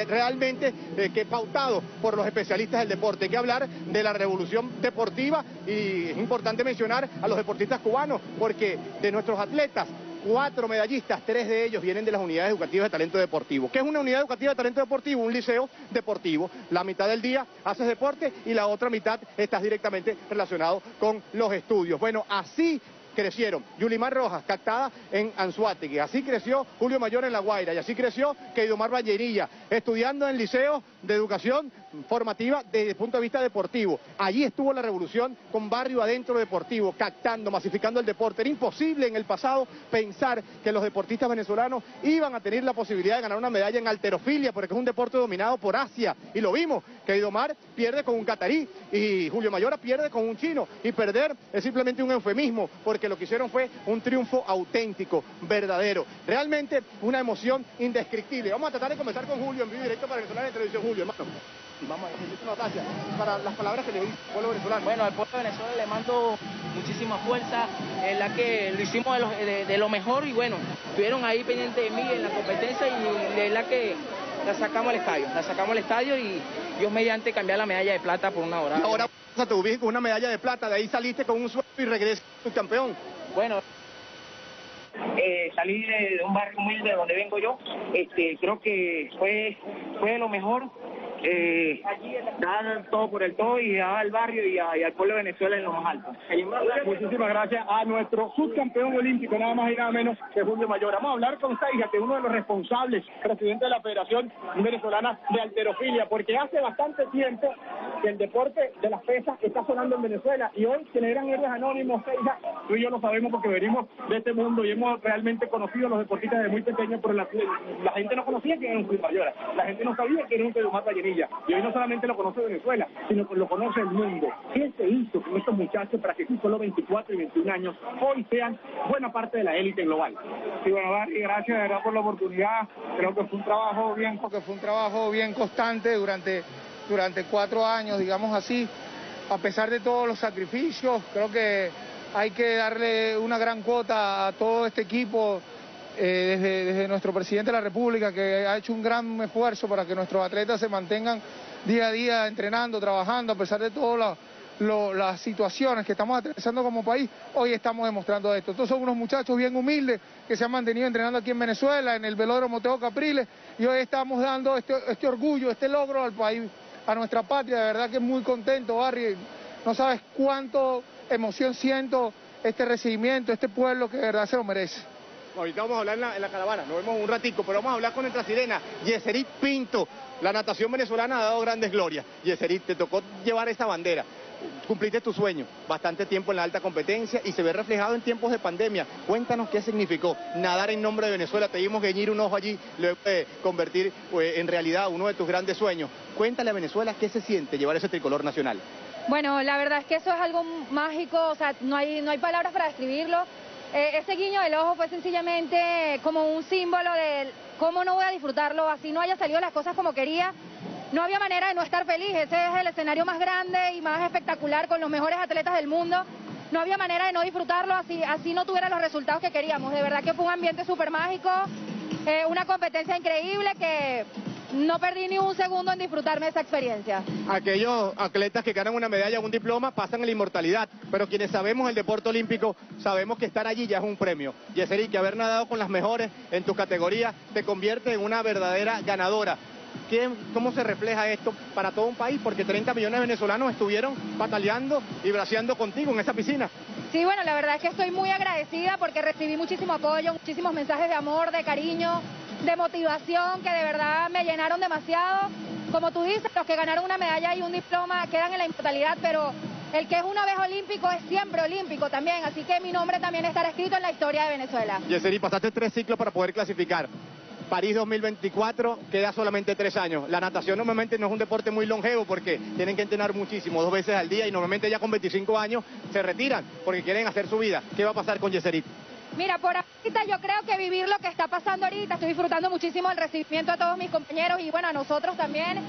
realmente eh, que pautados por los especialistas del deporte. Hay que hablar de la revolución deportiva y es importante mencionar a los deportistas cubanos, porque de nuestros atletas, cuatro medallistas, tres de ellos vienen de las unidades educativas de talento deportivo. ¿Qué es una unidad educativa de talento deportivo? Un liceo deportivo. La mitad del día haces deporte y la otra mitad estás directamente relacionado con los estudios. Bueno, así crecieron Yulimar Rojas, captada en Anzoátegui, así creció Julio Mayora en La Guaira, y así creció Keydomar Vallenilla, estudiando en liceos de educación formativa desde el punto de vista deportivo. Allí estuvo la revolución con barrio adentro deportivo, captando, masificando el deporte. Era imposible en el pasado pensar que los deportistas venezolanos iban a tener la posibilidad de ganar una medalla en halterofilia, porque es un deporte dominado por Asia, y lo vimos. Keydomar pierde con un catarí y Julio Mayora pierde con un chino, y perder es simplemente un eufemismo, porque lo que hicieron fue un triunfo auténtico, verdadero. Realmente una emoción indescriptible. Vamos a tratar de comenzar con Julio en vivo directo para Venezuela en televisión. Julio, hermano, vamos a una batalla para las palabras que le dice el pueblo venezolano. Bueno, al pueblo de Venezuela le mando muchísima fuerza, en la que lo hicimos de lo, de, de lo mejor, y bueno, estuvieron ahí pendientes de mí en la competencia, y de la que la sacamos al estadio, la sacamos al estadio y Dios mediante cambiar la medalla de plata por una hora. Ahora te ubicas con una medalla de plata, de ahí saliste con un sueldo y regresas subcampeón. Bueno, eh, salí de un barrio humilde de donde vengo yo, este, creo que fue, fue lo mejor. Eh, dar todo por el todo y al barrio y, a, y al pueblo de Venezuela en lo más alto. Muchísimas gracias a nuestro subcampeón olímpico, nada más y nada menos que Julio Mayora. Vamos a hablar con Saiga, que es uno de los responsables, presidente de la Federación Venezolana de Halterofilia, porque hace bastante tiempo que el deporte de las pesas está sonando en Venezuela y hoy generan héroes anónimos, Seija. Tú y yo lo sabemos porque venimos de este mundo y hemos realmente conocido a los deportistas desde muy pequeños, pero la, la gente no conocía quién era un Julio Mayora, la gente no sabía quién era un Keydomar Vallenilla, y hoy no solamente lo conoce Venezuela, sino que lo conoce el mundo. ¿Qué se hizo con estos muchachos para que con solo veinticuatro y veintiún años hoy sean buena parte de la élite global? Sí, bueno, Barry, gracias de verdad por la oportunidad. Creo que fue un trabajo bien, porque fue un trabajo bien constante durante, durante cuatro años, digamos así, a pesar de todos los sacrificios. Creo que hay que darle una gran cuota a todo este equipo, eh, desde, desde nuestro presidente de la República, que ha hecho un gran esfuerzo para que nuestros atletas se mantengan día a día entrenando, trabajando, a pesar de todas la, lo, las situaciones que estamos atravesando como país. Hoy estamos demostrando esto. Estos son unos muchachos bien humildes que se han mantenido entrenando aquí en Venezuela, en el velódromo Teo Capriles, y hoy estamos dando este, este orgullo, este logro al país, a nuestra patria. De verdad que muy contento, Barry. No sabes cuánto emoción siento, este recibimiento, este pueblo que de verdad se lo merece. Ahorita vamos a hablar en la, en la caravana, nos vemos un ratico, pero vamos a hablar con nuestra sirena, Yeserik Pinto. La natación venezolana ha dado grandes glorias. Yeserik, te tocó llevar esta bandera. Cumpliste tu sueño, bastante tiempo en la alta competencia y se ve reflejado en tiempos de pandemia. Cuéntanos qué significó nadar en nombre de Venezuela. Te vimos guiñir un ojo allí, luego eh, convertir eh, en realidad uno de tus grandes sueños. Cuéntale a Venezuela qué se siente llevar ese tricolor nacional. Bueno, la verdad es que eso es algo mágico, o sea, no hay, no hay palabras para describirlo. Eh, ese guiño del ojo fue sencillamente como un símbolo de cómo no voy a disfrutarlo, así no haya salido las cosas como quería. No había manera de no estar feliz, ese es el escenario más grande y más espectacular con los mejores atletas del mundo. No había manera de no disfrutarlo, así, así no tuviera los resultados que queríamos. De verdad que fue un ambiente súper mágico, eh, una competencia increíble que no perdí ni un segundo en disfrutarme de esa experiencia. Aquellos atletas que ganan una medalla o un diploma pasan a la inmortalidad, pero quienes sabemos el deporte olímpico sabemos que estar allí ya es un premio. Yeserik, que haber nadado con las mejores en tu categoría te convierte en una verdadera ganadora. ¿Cómo se refleja esto para todo un país? Porque treinta millones de venezolanos estuvieron batallando y braceando contigo en esa piscina. Sí, bueno, la verdad es que estoy muy agradecida porque recibí muchísimo apoyo, muchísimos mensajes de amor, de cariño, de motivación, que de verdad me llenaron demasiado. Como tú dices, los que ganaron una medalla y un diploma quedan en la inmortalidad, pero el que es una vez olímpico es siempre olímpico también, así que mi nombre también estará escrito en la historia de Venezuela. Yeserik, pasaste tres ciclos para poder clasificar. París dos mil veinticuatro, queda solamente tres años. La natación normalmente no es un deporte muy longevo porque tienen que entrenar muchísimo, dos veces al día, y normalmente ya con veinticinco años se retiran porque quieren hacer su vida. ¿Qué va a pasar con Yeserik? Mira, por ahorita yo creo que vivir lo que está pasando ahorita, estoy disfrutando muchísimo el recibimiento a todos mis compañeros y bueno, a nosotros también.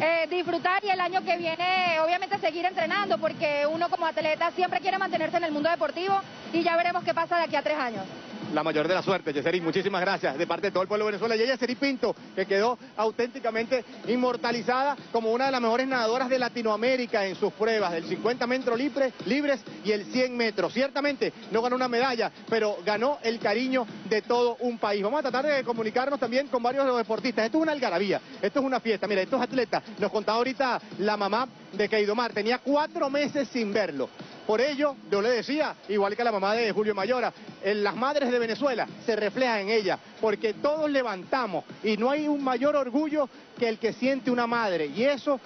Eh, disfrutar y el año que viene obviamente seguir entrenando porque uno como atleta siempre quiere mantenerse en el mundo deportivo y ya veremos qué pasa de aquí a tres años. La mayor de la suerte, Yeserik, muchísimas gracias de parte de todo el pueblo de Venezuela. Y Yeserik Pinto, que quedó auténticamente inmortalizada como una de las mejores nadadoras de Latinoamérica en sus pruebas del cincuenta metros libre, libres y el cien metros. Ciertamente no ganó una medalla, pero ganó el cariño de todo un país. Vamos a tratar de comunicarnos también con varios de los deportistas. Esto es una algarabía, esto es una fiesta. Mira, estos atletas, nos contaba ahorita la mamá de Keydomar, tenía cuatro meses sin verlo. Por ello, yo le decía, igual que la mamá de Julio Mayora, en las madres de Venezuela se refleja en ella, porque todos levantamos y no hay un mayor orgullo que el que siente una madre, y eso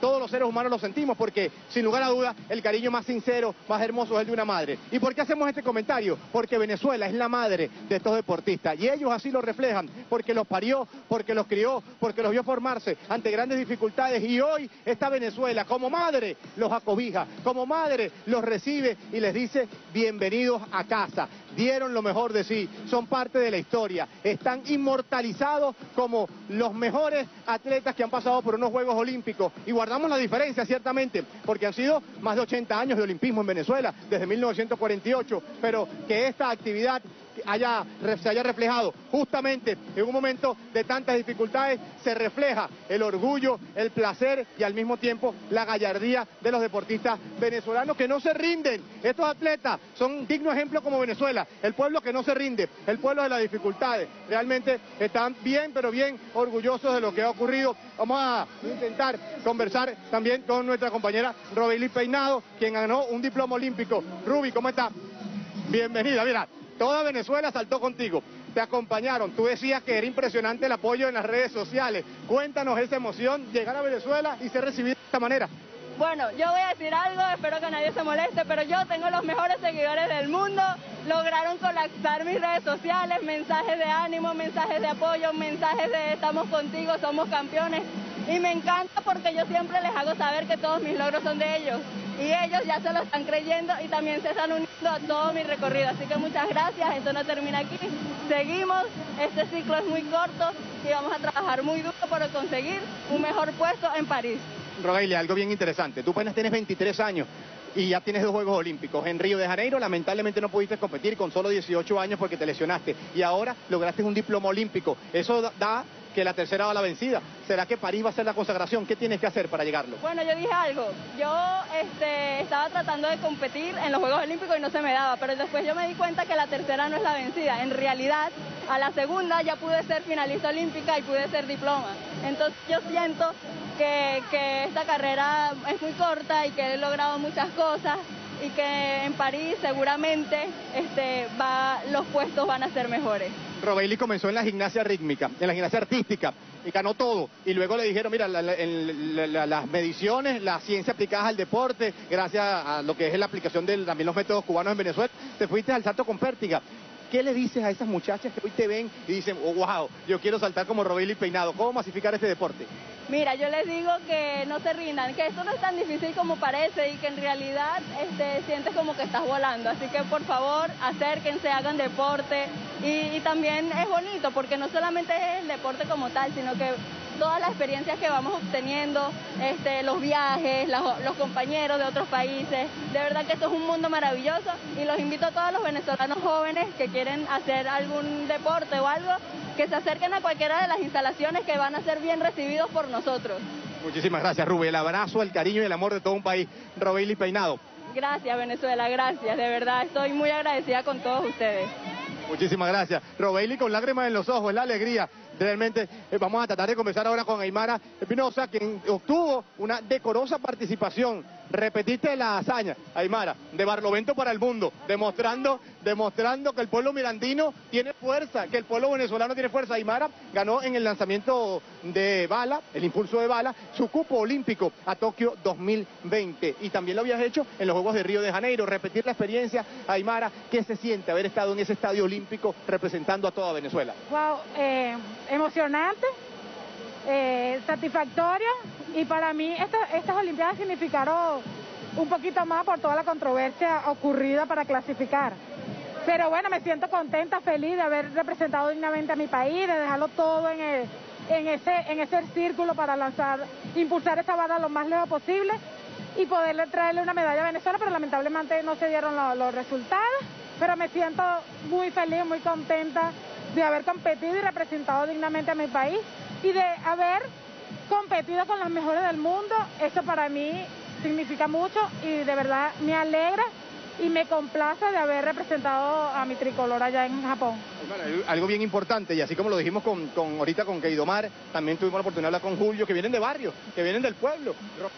todos los seres humanos lo sentimos, porque sin lugar a dudas el cariño más sincero, más hermoso es el de una madre. ¿Y por qué hacemos este comentario? Porque Venezuela es la madre de estos deportistas y ellos así lo reflejan, porque los parió, porque los crió, porque los vio formarse ante grandes dificultades, y hoy esta Venezuela como madre los acobija, como madre los recibe y les dice bienvenidos a casa. Dieron lo mejor de sí, son parte de la historia, están inmortalizados como los mejores atletas que han pasado por unos Juegos Olímpicos, y guardamos la diferencia ciertamente, porque han sido más de ochenta años de olimpismo en Venezuela, desde mil novecientos cuarenta y ocho, pero que esta actividad haya, se haya reflejado justamente en un momento de tantas dificultades, se refleja el orgullo, el placer y al mismo tiempo la gallardía de los deportistas venezolanos que no se rinden. Estos atletas son un digno ejemplo como Venezuela, el pueblo que no se rinde, el pueblo de las dificultades. Realmente están bien, pero bien orgullosos de lo que ha ocurrido. Vamos a intentar conversar también con nuestra compañera Robeilys Peinado, quien ganó un diploma olímpico. Ruby, ¿cómo está? Bienvenida, mira. Toda Venezuela saltó contigo, te acompañaron, tú decías que era impresionante el apoyo en las redes sociales. Cuéntanos esa emoción, llegar a Venezuela y ser recibido de esta manera. Bueno, yo voy a decir algo, espero que nadie se moleste, pero yo tengo los mejores seguidores del mundo. Lograron colapsar mis redes sociales, mensajes de ánimo, mensajes de apoyo, mensajes de estamos contigo, somos campeones. Y me encanta porque yo siempre les hago saber que todos mis logros son de ellos. Y ellos ya se lo están creyendo y también se están uniendo a todo mi recorrido. Así que muchas gracias, esto no termina aquí. Seguimos, este ciclo es muy corto y vamos a trabajar muy duro para conseguir un mejor puesto en París. Robeilys, algo bien interesante. Tú apenas tienes veintitrés años y ya tienes dos Juegos Olímpicos. En Río de Janeiro lamentablemente no pudiste competir con solo dieciocho años porque te lesionaste. Y ahora lograste un diploma olímpico. Eso da que la tercera va a la vencida. ¿Será que París va a ser la consagración? ¿Qué tienes que hacer para llegarlo? Bueno, yo dije algo. Yo este, estaba tratando de competir en los Juegos Olímpicos y no se me daba. Pero después yo me di cuenta que la tercera no es la vencida. En realidad, a la segunda ya pude ser finalista olímpica y pude ser diploma. Entonces yo siento que, que esta carrera es muy corta y que he logrado muchas cosas y que en París seguramente este, va, los puestos van a ser mejores. Robeilys comenzó en la gimnasia rítmica, en la gimnasia artística, y ganó todo. Y luego le dijeron, mira, la, la, la, la, las mediciones, la ciencia aplicada al deporte, gracias a lo que es la aplicación de también los métodos cubanos en Venezuela, te fuiste al salto con pértiga. ¿Qué le dices a esas muchachas que hoy te ven y dicen, oh, wow, yo quiero saltar como Robeilys Peinado? ¿Cómo masificar este deporte? Mira, yo les digo que no se rindan, que esto no es tan difícil como parece y que en realidad este, sientes como que estás volando. Así que por favor, acérquense, hagan deporte. Y, y también es bonito porque no solamente es el deporte como tal, sino que todas las experiencias que vamos obteniendo, este, los viajes, los, los compañeros de otros países. De verdad que esto es un mundo maravilloso y los invito a todos los venezolanos jóvenes que quieren hacer algún deporte o algo, que se acerquen a cualquiera de las instalaciones que van a ser bien recibidos por nosotros. Muchísimas gracias, Rubén. El abrazo, el cariño y el amor de todo un país. Robeilys Peinado. Gracias, Venezuela, gracias. De verdad, estoy muy agradecida con todos ustedes. Muchísimas gracias. Robeilys con lágrimas en los ojos, la alegría. Realmente eh, vamos a tratar de conversar ahora con Aymara Espinoza, quien obtuvo una decorosa participación. Repetiste la hazaña, Aymara, de Barlovento para el mundo, demostrando, demostrando que el pueblo mirandino tiene fuerza, que el pueblo venezolano tiene fuerza. Aymara ganó en el lanzamiento de bala, el impulso de bala, su cupo olímpico a Tokio dos mil veinte. Y también lo habías hecho en los Juegos de Río de Janeiro. Repetir la experiencia, Aymara, ¿qué se siente haber estado en ese estadio olímpico representando a toda Venezuela? Wow, eh... emocionante, eh, satisfactorio, y para mí esta, estas Olimpiadas significaron un poquito más por toda la controversia ocurrida para clasificar. Pero bueno, me siento contenta, feliz de haber representado dignamente a mi país, de dejarlo todo en, el, en, ese, en ese círculo para lanzar, impulsar esa bala lo más lejos posible y poderle traerle una medalla a Venezuela, pero lamentablemente no se dieron lo, los resultados, pero me siento muy feliz, muy contenta de haber competido y representado dignamente a mi país y de haber competido con los mejores del mundo. Eso para mí significa mucho y de verdad me alegra y me complace de haber representado a mi tricolor allá en Japón. Bueno, algo bien importante, y así como lo dijimos con, con ahorita con Keydomar, también tuvimos la oportunidad de hablar con Julio, que vienen de barrio, que vienen del pueblo,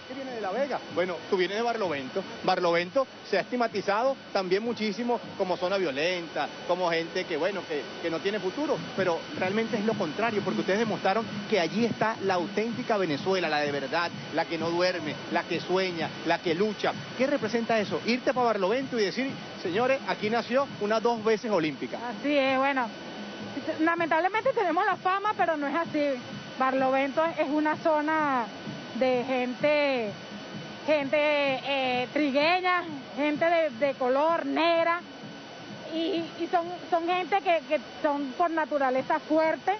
que viene de La Vega. Bueno, tú vienes de Barlovento. Barlovento se ha estigmatizado también muchísimo como zona violenta, como gente que, bueno, que, que no tiene futuro, pero realmente es lo contrario, porque ustedes demostraron que allí está la auténtica Venezuela, la de verdad, la que no duerme, la que sueña, la que lucha. ¿Qué representa eso? Irte para Barlovento y decir, señores, aquí nació una dos veces olímpica. Así es, bueno, lamentablemente tenemos la fama, pero no es así. Barlovento es una zona de gente, gente eh, trigueña, gente de, de color negra, y, y son, son gente que, que son por naturaleza fuerte,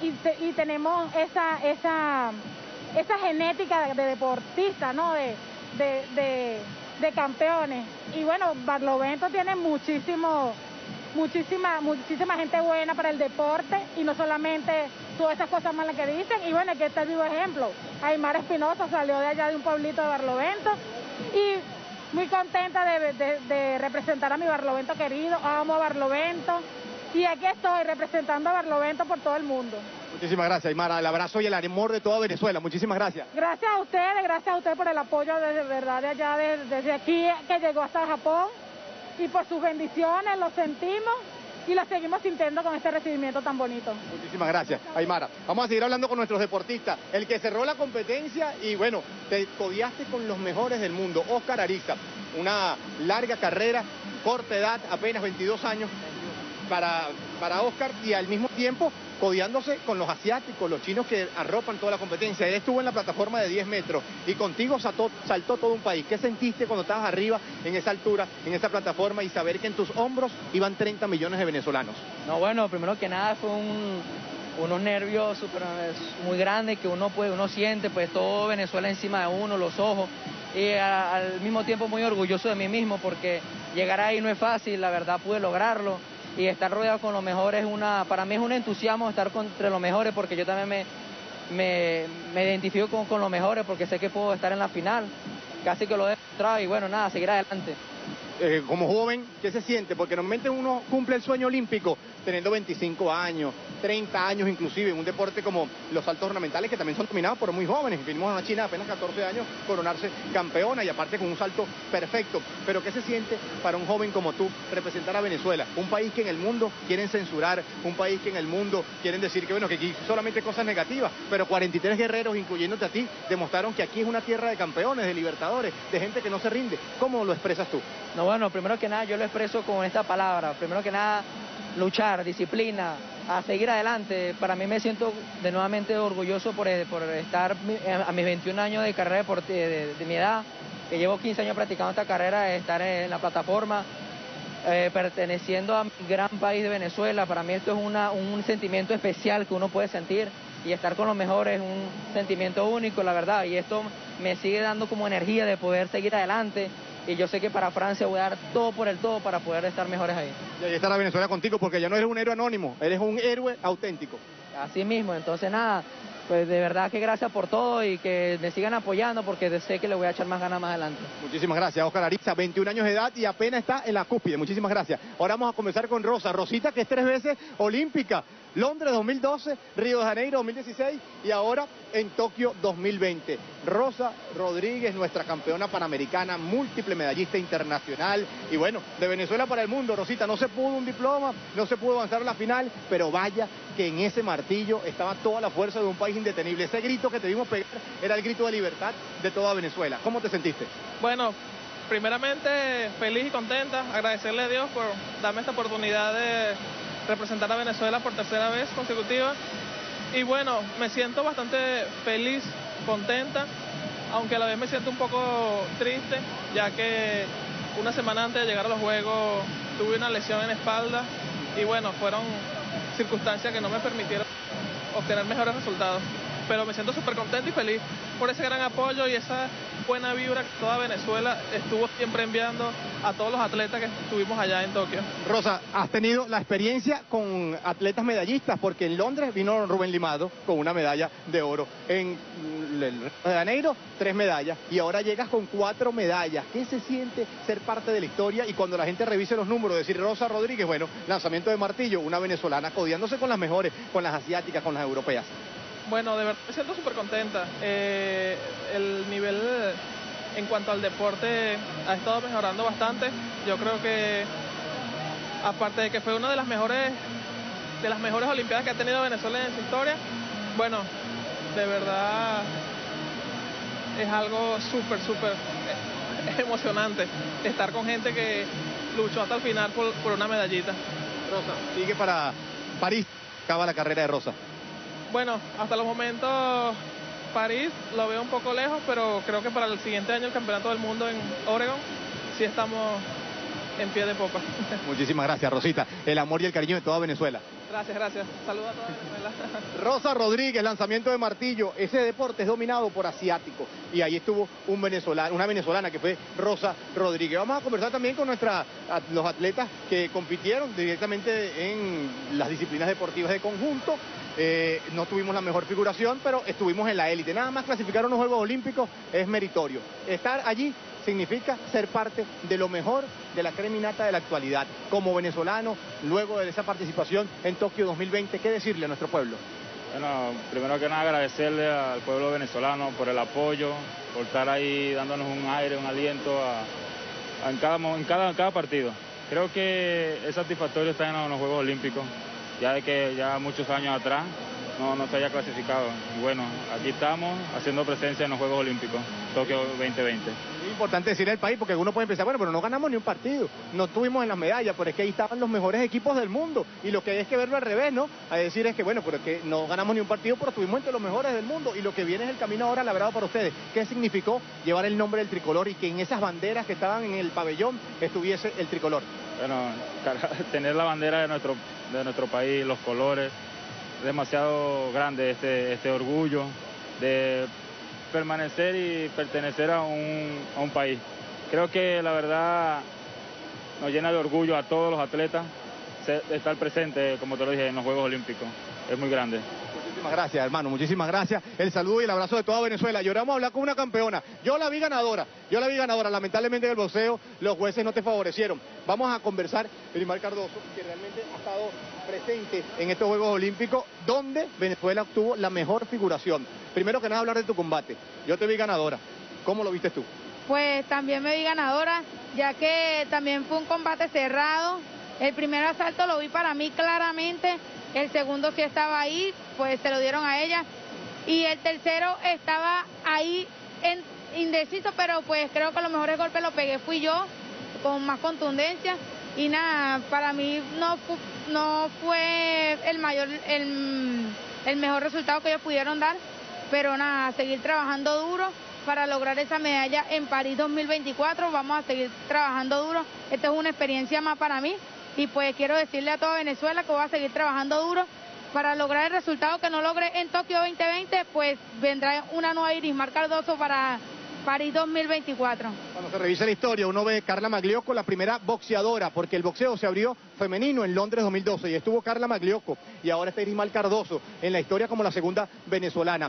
y, te, y tenemos esa, esa, esa genética de, de deportista, ¿no? De, de, de, de campeones. Y bueno, Barlovento tiene muchísimo, muchísima, muchísima gente buena para el deporte y no solamente todas esas cosas malas que dicen. Y bueno, aquí está el vivo ejemplo. Aymara Espinoza salió de allá de un pueblito de Barlovento y muy contenta de, de, de representar a mi Barlovento querido. Amo a Barlovento y aquí estoy representando a Barlovento por todo el mundo. Muchísimas gracias, Aymara. El abrazo y el amor de toda Venezuela. Muchísimas gracias. Gracias a ustedes, gracias a ustedes por el apoyo desde verdad de allá, de, desde aquí que llegó hasta Japón. Y por sus bendiciones, lo sentimos. y la seguimos sintiendo con este recibimiento tan bonito. Muchísimas gracias, Aymara. Vamos a seguir hablando con nuestros deportistas. El que cerró la competencia y bueno, te codiaste con los mejores del mundo, Óscar Ariza. Una larga carrera, corta edad, apenas veintidós años para, para Óscar, y al mismo tiempo codiándose con los asiáticos, los chinos que arropan toda la competencia. Él estuvo en la plataforma de diez metros y contigo saltó, saltó todo un país. ¿Qué sentiste cuando estabas arriba en esa altura, en esa plataforma, y saber que en tus hombros iban treinta millones de venezolanos? No, bueno, primero que nada fue un, unos nervios super, muy grandes que uno, puede, uno siente, pues todo Venezuela encima de uno, los ojos, y a, al mismo tiempo muy orgulloso de mí mismo porque llegar ahí no es fácil, la verdad pude lograrlo. Y estar rodeado con los mejores es una... Para mí es un entusiasmo estar entre los mejores, porque yo también me, me, me identifico con, con los mejores, porque sé que puedo estar en la final. Casi que lo he demostrado y bueno, nada, seguir adelante. Eh, como joven, ¿qué se siente? Porque normalmente uno cumple el sueño olímpico teniendo veinticinco años, treinta años inclusive, en un deporte como los saltos ornamentales, que también son dominados por muy jóvenes. Vimos a una china de apenas catorce años coronarse campeona, y aparte con un salto perfecto. Pero ¿qué se siente para un joven como tú representar a Venezuela? Un país que en el mundo quieren censurar, un país que en el mundo quieren decir que bueno, que aquí solamente cosas negativas, pero cuarenta y tres guerreros, incluyéndote a ti, demostraron que aquí es una tierra de campeones, de libertadores, de gente que no se rinde. ¿Cómo lo expresas tú? No, bueno, primero que nada yo lo expreso con esta palabra, primero que nada luchar, disciplina, a seguir adelante. Para mí me siento de nuevamente orgulloso por, por estar a mis veintiún años de carrera de, de, de mi edad, que llevo quince años practicando esta carrera, estar en la plataforma, eh, perteneciendo a mi gran país de Venezuela. Para mí esto es una, un sentimiento especial que uno puede sentir, y estar con los mejores es un sentimiento único, la verdad, y esto me sigue dando como energía de poder seguir adelante. Y yo sé que para Francia voy a dar todo por el todo para poder estar mejores ahí. Y ahí estará Venezuela contigo, porque ya no eres un héroe anónimo, eres un héroe auténtico. Así mismo, entonces nada, pues de verdad que gracias por todo y que me sigan apoyando, porque sé que le voy a echar más ganas más adelante. Muchísimas gracias, Óscar Ariza, veintiún años de edad y apenas está en la cúspide. Muchísimas gracias. Ahora vamos a comenzar con Rosa, Rosita, que es tres veces olímpica. Londres dos mil doce, Río de Janeiro dos mil dieciséis y ahora en Tokio dos mil veinte. Rosa Rodríguez, nuestra campeona panamericana, múltiple medallista internacional y bueno, de Venezuela para el mundo. Rosita, no se pudo un diploma, no se pudo avanzar a la final, pero vaya que en ese martillo estaba toda la fuerza de un país indetenible. Ese grito que te vimos pegar era el grito de libertad de toda Venezuela. ¿Cómo te sentiste? Bueno, primeramente feliz y contenta, agradecerle a Dios por darme esta oportunidad de representar a Venezuela por tercera vez consecutiva, y bueno, me siento bastante feliz, contenta, aunque a la vez me siento un poco triste, ya que una semana antes de llegar a los Juegos tuve una lesión en la espalda, y bueno, fueron circunstancias que no me permitieron obtener mejores resultados, pero me siento súper contento y feliz por ese gran apoyo y esa buena vibra que toda Venezuela estuvo siempre enviando a todos los atletas que estuvimos allá en Tokio. Rosa, has tenido la experiencia con atletas medallistas, porque en Londres vino Rubén Limardo con una medalla de oro, en Río de Janeiro tres medallas, y ahora llegas con cuatro medallas. ¿Qué se siente ser parte de la historia? Y cuando la gente revise los números, decir Rosa Rodríguez, bueno, lanzamiento de martillo, una venezolana codiándose con las mejores, con las asiáticas, con las europeas. Bueno, de verdad me siento súper contenta. Eh, el nivel en cuanto al deporte ha estado mejorando bastante. Yo creo que, aparte de que fue una de las mejores de las mejores olimpiadas que ha tenido Venezuela en su historia, bueno, de verdad es algo súper, súper emocionante estar con gente que luchó hasta el final por, por una medallita. Rosa, sigue para París, acaba la carrera de Rosa. Bueno, hasta los momentos París lo veo un poco lejos, pero creo que para el siguiente año el Campeonato del Mundo en Oregon sí estamos en pie de popa. Muchísimas gracias, Rosita. El amor y el cariño de toda Venezuela. Gracias, gracias. Saludos a toda Venezuela. Rosa Rodríguez, lanzamiento de martillo. Ese deporte es dominado por asiáticos. Y ahí estuvo un venezolano, una venezolana que fue Rosa Rodríguez. Vamos a conversar también con nuestra, los atletas que compitieron directamente en las disciplinas deportivas de conjunto. Eh, no tuvimos la mejor figuración, pero estuvimos en la élite. Nada más clasificar unos Juegos Olímpicos es meritorio. Estar allí significa ser parte de lo mejor de la crema y nata de la actualidad. Como venezolano, luego de esa participación en Tokio dos mil veinte, ¿qué decirle a nuestro pueblo? Bueno, primero que nada agradecerle al pueblo venezolano por el apoyo, por estar ahí dándonos un aire, un aliento a, a en, cada, en, cada, en cada partido. Creo que es satisfactorio estar en los Juegos Olímpicos, ya de que ya muchos años atrás no, no se haya clasificado. Y bueno, aquí estamos haciendo presencia en los Juegos Olímpicos, Tokio veinte veinte. Es importante decirle al país, porque algunos pueden pensar, bueno, pero no ganamos ni un partido, no tuvimos en las medallas, pero es que ahí estaban los mejores equipos del mundo. Y lo que hay es que verlo al revés, ¿no? A decir es que, bueno, pero es que no ganamos ni un partido, pero estuvimos entre los mejores del mundo. Y lo que viene es el camino ahora labrado para ustedes. ¿Qué significó llevar el nombre del tricolor y que en esas banderas que estaban en el pabellón estuviese el tricolor? Bueno, tener la bandera de nuestro, de nuestro país, los colores, demasiado grande este, este orgullo de permanecer y pertenecer a un, a un país. Creo que la verdad nos llena de orgullo a todos los atletas estar presentes, como te lo dije, en los Juegos Olímpicos. Es muy grande. Muchísimas gracias, hermano, muchísimas gracias. El saludo y el abrazo de toda Venezuela. Y ahora vamos a hablar con una campeona. Yo la vi ganadora, yo la vi ganadora. Lamentablemente en el boxeo los jueces no te favorecieron. Vamos a conversar con Irismar Cardoso, que realmente ha estado presente en estos Juegos Olímpicos, donde Venezuela obtuvo la mejor figuración. Primero que nada, hablar de tu combate. Yo te vi ganadora. ¿Cómo lo viste tú? Pues también me vi ganadora, ya que también fue un combate cerrado. El primer asalto lo vi para mí claramente. El segundo sí estaba ahí, pues se lo dieron a ella. Y el tercero estaba ahí en, indeciso, pero pues creo que los mejores golpes los pegué fui yo, con más contundencia. Y nada, para mí no, no fue el, mayor, el, el mejor resultado que ellos pudieron dar, pero nada, seguir trabajando duro para lograr esa medalla en París dos mil veinticuatro. Vamos a seguir trabajando duro. Esta es una experiencia más para mí. Y pues quiero decirle a toda Venezuela que voy a seguir trabajando duro para lograr el resultado que no logre en Tokio veinte veinte, pues vendrá una nueva Irismar Cardoso para París dos mil veinticuatro. Cuando se revisa la historia, uno ve a Carla Magliocco, la primera boxeadora, porque el boxeo se abrió femenino en Londres dos mil doce y estuvo Carla Magliocco y ahora está Irismar Cardoso en la historia como la segunda venezolana.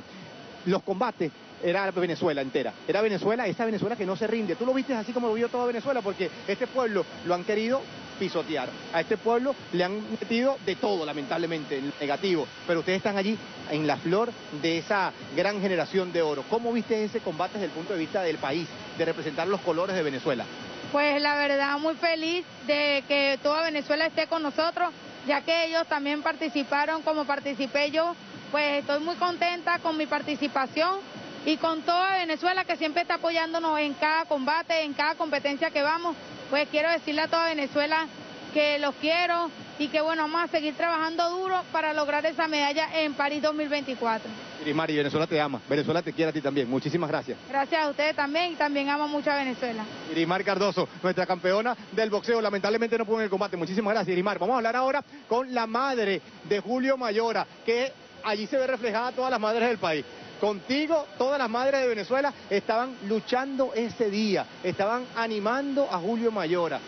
Los combates era Venezuela entera, era Venezuela, esa Venezuela que no se rinde. Tú lo viste así como lo vio toda Venezuela, porque este pueblo lo han querido pisotear. A este pueblo le han metido de todo, lamentablemente, negativo. Pero ustedes están allí en la flor de esa gran generación de oro. ¿Cómo viste ese combate desde el punto de vista del país, de representar los colores de Venezuela? Pues la verdad, muy feliz de que toda Venezuela esté con nosotros, ya que ellos también participaron como participé yo. Pues estoy muy contenta con mi participación y con toda Venezuela que siempre está apoyándonos en cada combate, en cada competencia que vamos. Pues quiero decirle a toda Venezuela que los quiero y que bueno, vamos a seguir trabajando duro para lograr esa medalla en París dos mil veinticuatro. Irismar, y Venezuela te ama, Venezuela te quiere a ti también, muchísimas gracias. Gracias a ustedes también, y también amo mucho a Venezuela. Irismar Cardoso, nuestra campeona del boxeo, lamentablemente no pudo en el combate, muchísimas gracias Irismar. Vamos a hablar ahora con la madre de Julio Mayora, que allí se ve reflejada todas las madres del país. Contigo, todas las madres de Venezuela estaban luchando ese día, estaban animando a Julio Mayora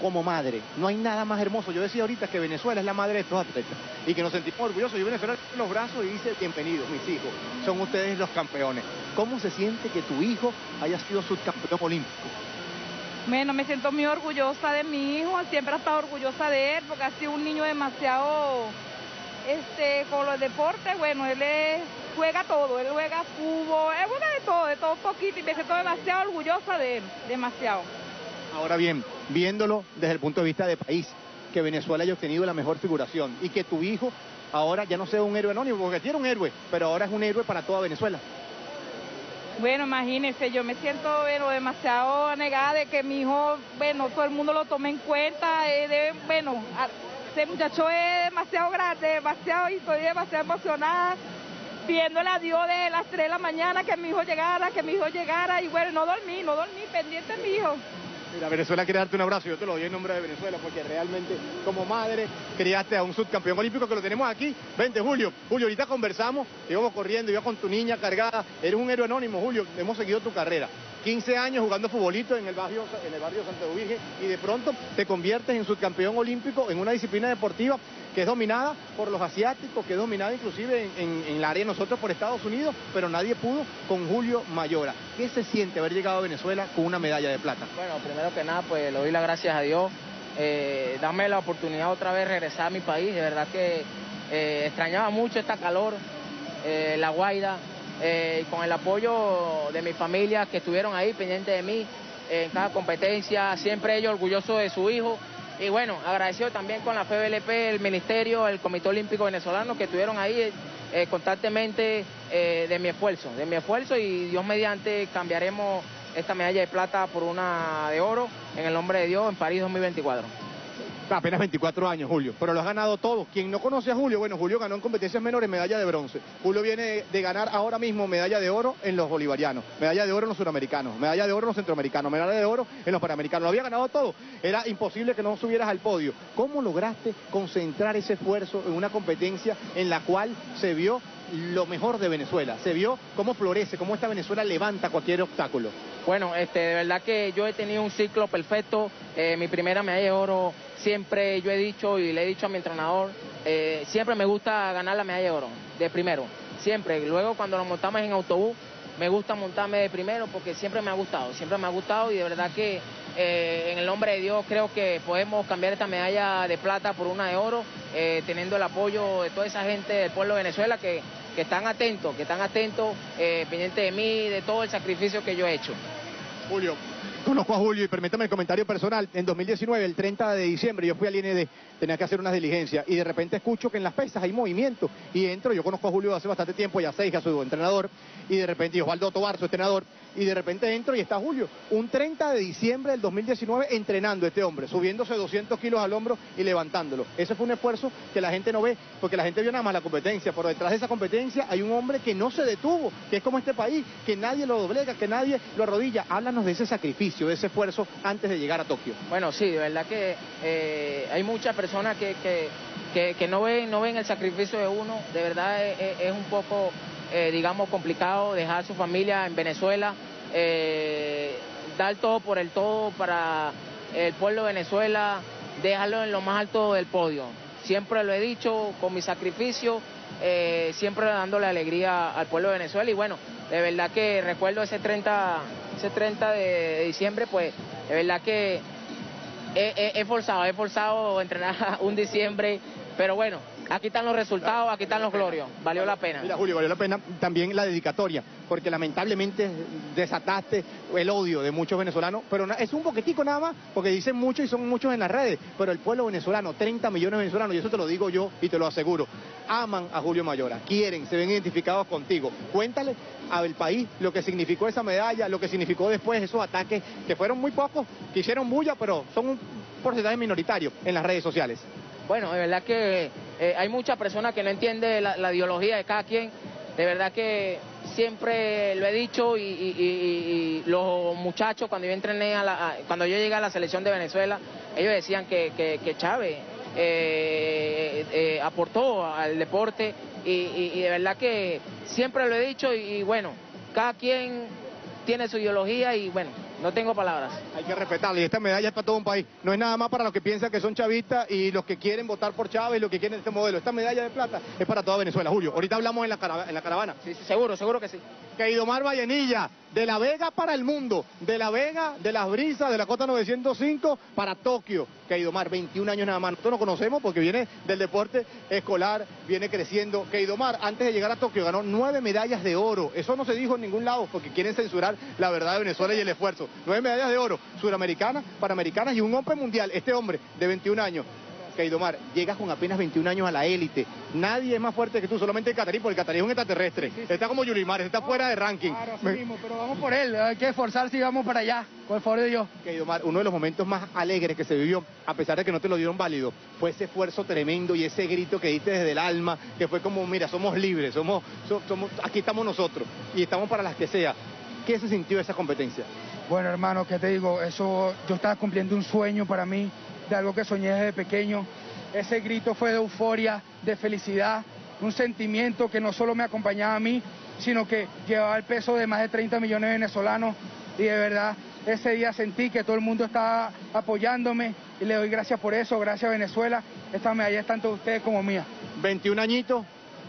como madre. No hay nada más hermoso. Yo decía ahorita que Venezuela es la madre de estos atletas y que nos sentimos orgullosos. Yo Venezuela en los brazos y dice, bienvenidos mis hijos, son ustedes los campeones. ¿Cómo se siente que tu hijo haya sido subcampeón olímpico? Bueno, me siento muy orgullosa de mi hijo, siempre he estado orgullosa de él porque ha sido un niño demasiado... Este, con los deportes, bueno, él es, juega todo, él juega fútbol, él juega de todo, de todo poquito, y me siento demasiado orgullosa de él, demasiado. Ahora bien, viéndolo desde el punto de vista de país, que Venezuela haya obtenido la mejor figuración y que tu hijo ahora ya no sea un héroe anónimo, porque él era un héroe, pero ahora es un héroe para toda Venezuela. Bueno, imagínense, yo me siento bueno, demasiado anegada de que mi hijo, bueno, todo el mundo lo tome en cuenta, eh, de, bueno... A, Este muchacho es demasiado grande, demasiado, y estoy demasiado emocionada, viéndole a Dios de las tres de la mañana, que mi hijo llegara, que mi hijo llegara, y bueno, no dormí, no dormí, pendiente de mi hijo. Mira, Venezuela quiere darte un abrazo, yo te lo doy en nombre de Venezuela, porque realmente, como madre, criaste a un subcampeón olímpico que lo tenemos aquí. Vente, Julio. Julio, ahorita conversamos, íbamos corriendo, ibas con tu niña cargada, eres un héroe anónimo, Julio, hemos seguido tu carrera. quince años jugando futbolito en el barrio, en el barrio Santa Virgen, y de pronto te conviertes en subcampeón olímpico en una disciplina deportiva que es dominada por los asiáticos, que es dominada inclusive en, en, en la área de nosotros por Estados Unidos, pero nadie pudo con Julio Mayora. ¿Qué se siente haber llegado a Venezuela con una medalla de plata? Bueno, primero que nada, pues le doy las gracias a Dios, eh, dame la oportunidad otra vez de regresar a mi país, de verdad que eh, extrañaba mucho esta calor, eh, La Guaira. Eh, con el apoyo de mi familia que estuvieron ahí pendiente de mí eh, en cada competencia, siempre ellos orgullosos de su hijo Y bueno, agradecido también con la F B L P, el Ministerio, el Comité Olímpico Venezolano, que estuvieron ahí eh, constantemente eh, de mi esfuerzo, de mi esfuerzo y Dios mediante cambiaremos esta medalla de plata por una de oro, en el nombre de Dios, en París dos mil veinticuatro. Apenas veinticuatro años, Julio, pero lo has ganado todo. Quien no conoce a Julio, bueno, Julio ganó en competencias menores medalla de bronce. Julio viene de ganar ahora mismo medalla de oro en los bolivarianos, medalla de oro en los suramericanos, medalla de oro en los centroamericanos, medalla de oro en los panamericanos. Lo había ganado todo, era imposible que no subieras al podio. ¿Cómo lograste concentrar ese esfuerzo en una competencia en la cual se vio lo mejor de Venezuela? Se vio cómo florece, cómo esta Venezuela levanta cualquier obstáculo. Bueno, este, de verdad que yo he tenido un ciclo perfecto. Eh, mi primera medalla de oro, siempre yo he dicho y le he dicho a mi entrenador, eh, siempre me gusta ganar la medalla de oro, de primero, siempre. Luego cuando nos montamos en autobús, me gusta montarme de primero porque siempre me ha gustado, siempre me ha gustado y de verdad que eh, en el nombre de Dios creo que podemos cambiar esta medalla de plata por una de oro, eh, teniendo el apoyo de toda esa gente del pueblo de Venezuela que... que están atentos, que están atentos, eh, pendientes de mí, de todo el sacrificio que yo he hecho. Julio, conozco a Julio y permítame el comentario personal. En dos mil diecinueve, el treinta de diciembre, yo fui al I N D, tenía que hacer unas diligencias y de repente escucho que en las pesas hay movimiento y entro, yo conozco a Julio hace bastante tiempo, ya sé, a su entrenador, y de repente, y Osvaldo Tobar, su entrenador, y de repente entro y está Julio, un treinta de diciembre del dos mil diecinueve entrenando a este hombre, subiéndose doscientos kilos al hombro y levantándolo. Ese fue un esfuerzo que la gente no ve, porque la gente vio nada más la competencia, pero detrás de esa competencia hay un hombre que no se detuvo, que es como este país, que nadie lo doblega, que nadie lo arrodilla. Háblanos de ese sacrificio, de ese esfuerzo antes de llegar a Tokio. Bueno, sí, de verdad que eh, hay muchas personas que, que, que, que no ven, no ven el sacrificio de uno, de verdad es, es un poco... Eh, digamos, complicado, dejar a su familia en Venezuela, eh, dar todo por el todo para el pueblo de Venezuela, dejarlo en lo más alto del podio. Siempre lo he dicho, con mi sacrificio, eh, siempre dándole alegría al pueblo de Venezuela. Y bueno, de verdad que recuerdo ese treinta de diciembre, pues de verdad que he, he, he forzado, he forzado a entrenar un diciembre, pero bueno, aquí están los resultados, aquí están los glorios. Valió la pena. Mira, Julio, valió la pena también la dedicatoria, porque lamentablemente desataste el odio de muchos venezolanos, pero es un poquitico nada más, porque dicen mucho y son muchos en las redes, pero el pueblo venezolano, treinta millones de venezolanos, y eso te lo digo yo y te lo aseguro, aman a Julio Mayora, quieren, se ven identificados contigo. Cuéntale al país lo que significó esa medalla, lo que significó después esos ataques, que fueron muy pocos, que hicieron bulla, pero son un porcentaje minoritario en las redes sociales. Bueno, de verdad que eh, hay muchas personas que no entienden la, la ideología de cada quien. De verdad que siempre lo he dicho y, y, y, y los muchachos, cuando yo entrené, a la, a, cuando yo llegué a la selección de Venezuela, ellos decían que, que, que Chávez eh, eh, aportó al deporte y, y, y de verdad que siempre lo he dicho y, y bueno, cada quien tiene su ideología y bueno. No tengo palabras. Hay que respetarle, y esta medalla es para todo un país. No es nada más para los que piensan que son chavistas y los que quieren votar por Chávez, los que quieren este modelo. Esta medalla de plata es para toda Venezuela, Julio. Ahorita hablamos en la, cara, en la caravana. Sí, sí, seguro, seguro que sí. Keydomar Vallenilla, de La Vega para el mundo, de La Vega, de Las Brisas, de la Costa novecientos cinco para Tokio. Keydomar, veintiún años nada más. Nosotros lo conocemos porque viene del deporte escolar, viene creciendo. Keydomar, antes de llegar a Tokio, ganó nueve medallas de oro. Eso no se dijo en ningún lado porque quieren censurar la verdad de Venezuela y el esfuerzo. Nueve medallas de oro, suramericanas, panamericanas y un Open Mundial. Este hombre de veintiún años, Keydomar, llegas con apenas veintiún años a la élite. Nadie es más fuerte que tú, solamente el catarí, porque el catarí es un extraterrestre. Sí, sí. Está como Yulimar, está no, fuera de ranking. Claro, así mismo, pero vamos por él, hay que esforzarse y vamos para allá, por favor de Dios. Keydomar, uno de los momentos más alegres que se vivió, a pesar de que no te lo dieron válido, fue ese esfuerzo tremendo y ese grito que diste desde el alma, que fue como, mira, somos libres, somos, somos aquí estamos nosotros y estamos para las que sea. ¿Qué se sintió esa competencia? Bueno, hermano, ¿qué te digo? Eso, yo estaba cumpliendo un sueño para mí, de algo que soñé desde pequeño. Ese grito fue de euforia, de felicidad, un sentimiento que no solo me acompañaba a mí, sino que llevaba el peso de más de treinta millones de venezolanos. Y de verdad, ese día sentí que todo el mundo estaba apoyándome y le doy gracias por eso, gracias a Venezuela. Esta medalla es tanto de ustedes como mía. veintiún añitos.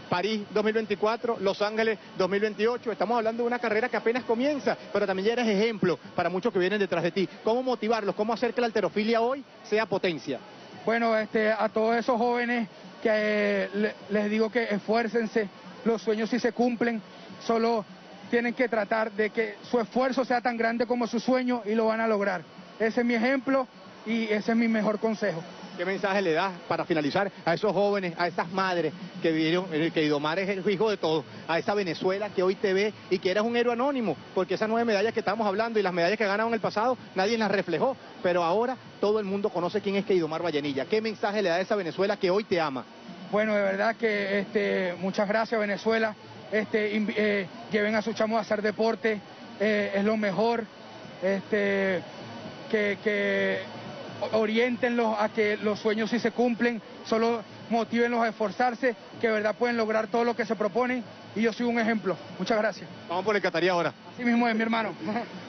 París dos mil veinticuatro, Los Ángeles dos mil veintiocho, estamos hablando de una carrera que apenas comienza, pero también ya eres ejemplo para muchos que vienen detrás de ti. ¿Cómo motivarlos? ¿Cómo hacer que la halterofilia hoy sea potencia? Bueno, este, a todos esos jóvenes que eh, le, les digo que esfuércense, los sueños sí se cumplen, solo tienen que tratar de que su esfuerzo sea tan grande como su sueño y lo van a lograr. Ese es mi ejemplo y ese es mi mejor consejo. ¿Qué mensaje le das para finalizar a esos jóvenes, a esas madres que vieron que Idomar es el hijo de todos, a esa Venezuela que hoy te ve y que eres un héroe anónimo? Porque esas nueve medallas que estamos hablando y las medallas que ganaron en el pasado, nadie las reflejó, pero ahora todo el mundo conoce quién es Keydomar Vallenilla. ¿Qué mensaje le da a esa Venezuela que hoy te ama? Bueno, de verdad que este, muchas gracias, Venezuela. Este, eh, lleven a sus chamos a hacer deporte, eh, es lo mejor. Este, que... que... oriéntenlos a que los sueños sí se cumplen, solo motívenlos a esforzarse, que de verdad pueden lograr todo lo que se proponen, y yo soy un ejemplo. Muchas gracias. Vamos por el Catarí ahora. Así mismo es, mi hermano.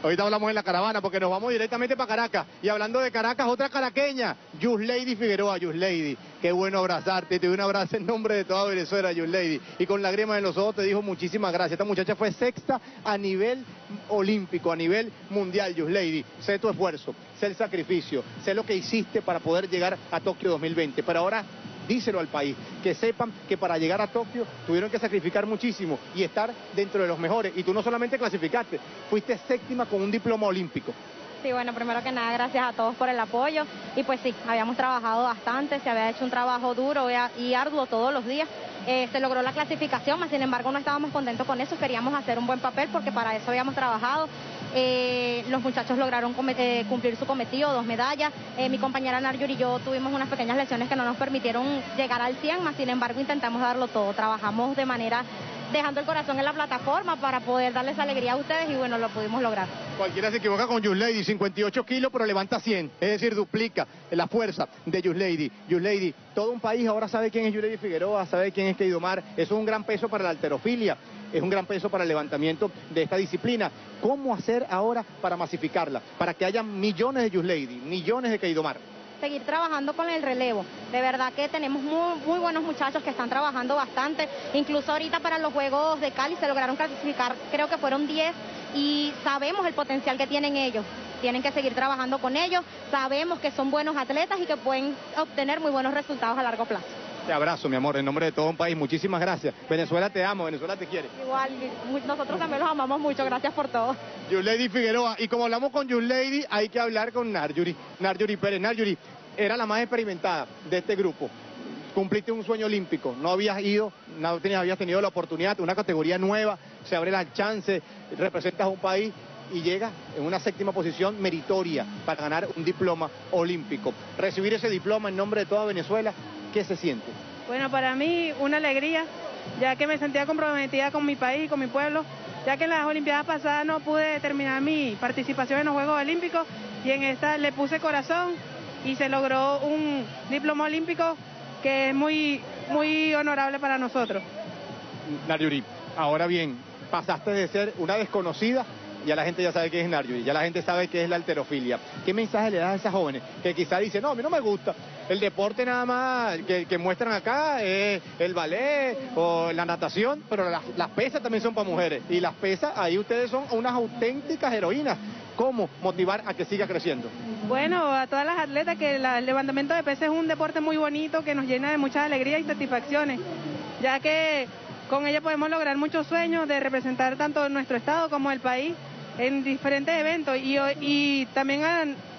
Ahorita hablamos en la caravana, porque nos vamos directamente para Caracas, y hablando de Caracas, otra caraqueña, Yusleidy Figueroa. Yusleidy, qué bueno abrazarte, te doy un abrazo en nombre de toda Venezuela, Yusleidy, y con lágrimas en los ojos te dijo muchísimas gracias. Esta muchacha fue sexta a nivel olímpico, a nivel mundial. Yusleidy, sé tu esfuerzo, sé el sacrificio, sé lo que hiciste para poder llegar a Tokio dos mil veinte, pero ahora díselo al país, que sepan que para llegar a Tokio tuvieron que sacrificar muchísimo y estar dentro de los mejores. Y tú no solamente clasificaste, fuiste séptima con un diploma olímpico. Sí, bueno, primero que nada, gracias a todos por el apoyo. Y pues sí, habíamos trabajado bastante, se había hecho un trabajo duro y arduo todos los días. Eh, se logró la clasificación, mas sin embargo no estábamos contentos con eso, queríamos hacer un buen papel porque para eso habíamos trabajado. Eh, los muchachos lograron eh, cumplir su cometido, dos medallas. Eh, mi compañera Naryury y yo tuvimos unas pequeñas lesiones que no nos permitieron llegar al cien, mas sin embargo intentamos darlo todo. Trabajamos de manera, dejando el corazón en la plataforma para poder darles alegría a ustedes y bueno, lo pudimos lograr. Cualquiera se equivoca con Yusleidy, cincuenta y ocho kilos, pero levanta cien, es decir, duplica la fuerza de Yusleidy. Yusleidy, todo un país ahora sabe quién es Yusleidy Figueroa, sabe quién es Keydomar. Eso es un gran peso para la halterofilia, es un gran peso para el levantamiento de esta disciplina. ¿Cómo hacer ahora para masificarla, para que haya millones de Yusleidy, millones de Keydomar? Seguir trabajando con el relevo, de verdad que tenemos muy, muy buenos muchachos que están trabajando bastante, incluso ahorita para los Juegos de Cali se lograron clasificar, creo que fueron diez, y sabemos el potencial que tienen ellos. Tienen que seguir trabajando con ellos, sabemos que son buenos atletas y que pueden obtener muy buenos resultados a largo plazo. Te abrazo, mi amor, en nombre de todo un país. Muchísimas gracias. Venezuela te amo, Venezuela te quiere. Igual, nosotros también los amamos mucho. Gracias por todo. Yusleidy Figueroa. Y como hablamos con Yusleidy, hay que hablar con Naryury. Naryury Pérez. Naryury era la más experimentada de este grupo. Cumpliste un sueño olímpico. No habías ido, no tenías, habías tenido la oportunidad. Una categoría nueva, se abre la chance, representas un país y llega en una séptima posición meritoria para ganar un diploma olímpico. Recibir ese diploma en nombre de toda Venezuela, ¿qué se siente? Bueno, para mí una alegría, ya que me sentía comprometida con mi país, con mi pueblo, ya que en las Olimpiadas pasadas no pude terminar mi participación en los Juegos Olímpicos y en esta le puse corazón y se logró un diploma olímpico que es muy, muy honorable para nosotros. Naryury, ahora bien, pasaste de ser una desconocida. Ya la gente ya sabe qué es Naryury, ya la gente sabe qué es la halterofilia. ¿Qué mensaje le das a esas jóvenes que quizás dicen, no, a mí no me gusta, el deporte nada más que, que muestran acá es el ballet o la natación, pero las, las pesas también son para mujeres, y las pesas, ahí ustedes son unas auténticas heroínas? ¿Cómo motivar a que siga creciendo? Bueno, a todas las atletas, que la, el levantamiento de pesas es un deporte muy bonito, que nos llena de muchas alegrías y satisfacciones, ya que con ella podemos lograr muchos sueños de representar tanto nuestro estado como el país en diferentes eventos y, y también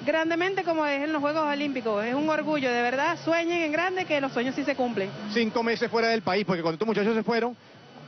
grandemente como es en los Juegos Olímpicos. Es un orgullo, de verdad, sueñen en grande, que los sueños sí se cumplen. Cinco meses fuera del país, porque cuando estos muchachos se fueron,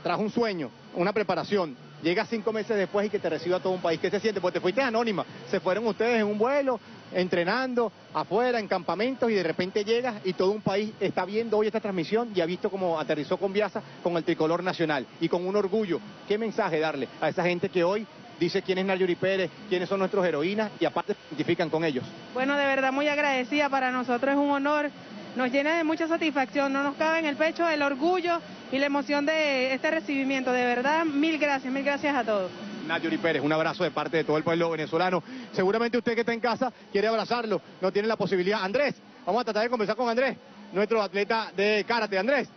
trajo un sueño, una preparación. Llegas cinco meses después y que te reciba todo un país. ¿Qué se siente? Porque te fuiste anónima, se fueron ustedes en un vuelo, entrenando, afuera, en campamentos, y de repente llegas y todo un país está viendo hoy esta transmisión y ha visto cómo aterrizó Conviasa con el tricolor nacional y con un orgullo. ¿Qué mensaje darle a esa gente que hoy dice quién es Naryury Pérez, quiénes son nuestros heroínas y aparte se identifican con ellos? Bueno, de verdad muy agradecida, para nosotros es un honor, nos llena de mucha satisfacción, no nos cabe en el pecho el orgullo y la emoción de este recibimiento. De verdad, mil gracias, mil gracias a todos. Naryury Pérez, un abrazo de parte de todo el pueblo venezolano. Seguramente usted que está en casa quiere abrazarlo, no tiene la posibilidad. Andrés, vamos a tratar de conversar con Andrés, nuestro atleta de karate. Andrés,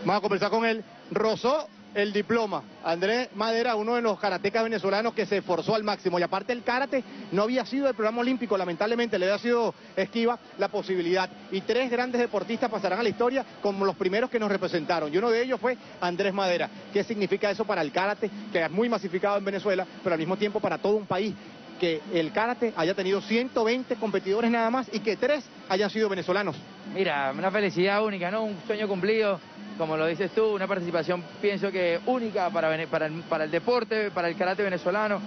vamos a conversar con él. Rosó el diploma. Andrés Madera, uno de los karatecas venezolanos que se esforzó al máximo, y aparte el karate no había sido el programa olímpico, lamentablemente le había sido esquiva la posibilidad, y tres grandes deportistas pasarán a la historia como los primeros que nos representaron, y uno de ellos fue Andrés Madera. ¿Qué significa eso para el karate, que es muy masificado en Venezuela, pero al mismo tiempo para todo un país que el karate haya tenido ciento veinte competidores nada más y que tres hayan sido venezolanos. Mira, una felicidad única, ¿no? Un sueño cumplido, como lo dices tú, una participación, pienso que única para, para, el, para el deporte, para el karate venezolano.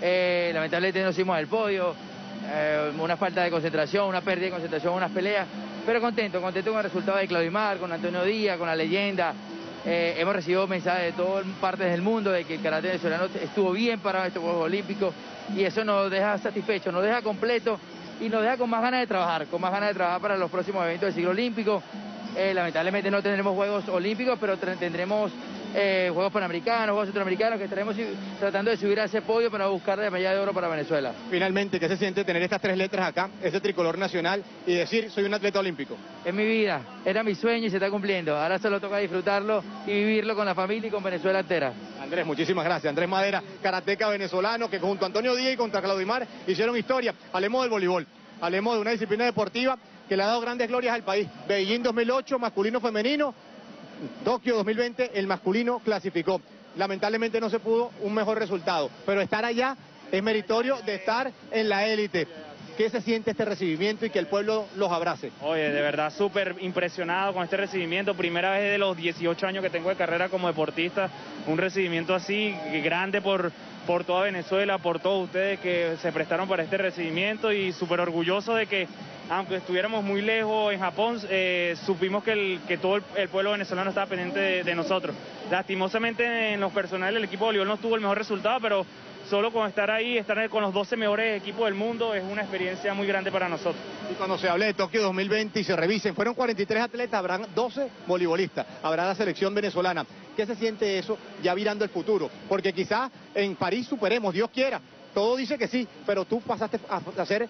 Eh, lamentablemente no hicimos el podio, eh, una falta de concentración, una pérdida de concentración, unas peleas, pero contento, contento con el resultado de Claudymar, con Antonio Díaz, con la leyenda. Eh, hemos recibido mensajes de todas partes del mundo de que el karate venezolano estuvo bien para estos Juegos Olímpicos y eso nos deja satisfechos, nos deja completos y nos deja con más ganas de trabajar, con más ganas de trabajar para los próximos eventos del ciclo olímpico. Eh, lamentablemente no tendremos Juegos Olímpicos, pero tendremos eh, Juegos Panamericanos, Juegos Centroamericanos, que estaremos tratando de subir a ese podio para buscar la medalla de oro para Venezuela. Finalmente, ¿qué se siente tener estas tres letras acá, ese tricolor nacional, y decir, soy un atleta olímpico? Es mi vida, era mi sueño y se está cumpliendo. Ahora solo toca disfrutarlo y vivirlo con la familia y con Venezuela entera. Andrés, muchísimas gracias. Andrés Madera, karateca venezolano, que junto a Antonio Díaz y contra Claudymar hicieron historia. Hablemos del voleibol, hablemos de una disciplina deportiva que le ha dado grandes glorias al país. Beijing dos mil ocho, masculino femenino, Tokio dos mil veinte, el masculino clasificó. Lamentablemente no se pudo un mejor resultado, pero estar allá es meritorio de estar en la élite. ¿Qué se siente este recibimiento y que el pueblo los abrace? Oye, de verdad súper impresionado con este recibimiento, primera vez de los dieciocho años que tengo de carrera como deportista, un recibimiento así grande por, por toda Venezuela, por todos ustedes que se prestaron para este recibimiento y súper orgulloso de que aunque estuviéramos muy lejos en Japón, eh, supimos que, el, que todo el, el pueblo venezolano estaba pendiente de, de nosotros. Lastimosamente en los personales el equipo de voleibol no tuvo el mejor resultado, pero solo con estar ahí, estar con los doce mejores equipos del mundo, es una experiencia muy grande para nosotros. Y cuando se hable de Tokio dos mil veinte y se revisen, fueron cuarenta y tres atletas, habrán doce voleibolistas, habrá la selección venezolana. ¿Qué se siente eso ya mirando el futuro? Porque quizás en París superemos, Dios quiera. Todo dice que sí, pero tú pasaste a, a ser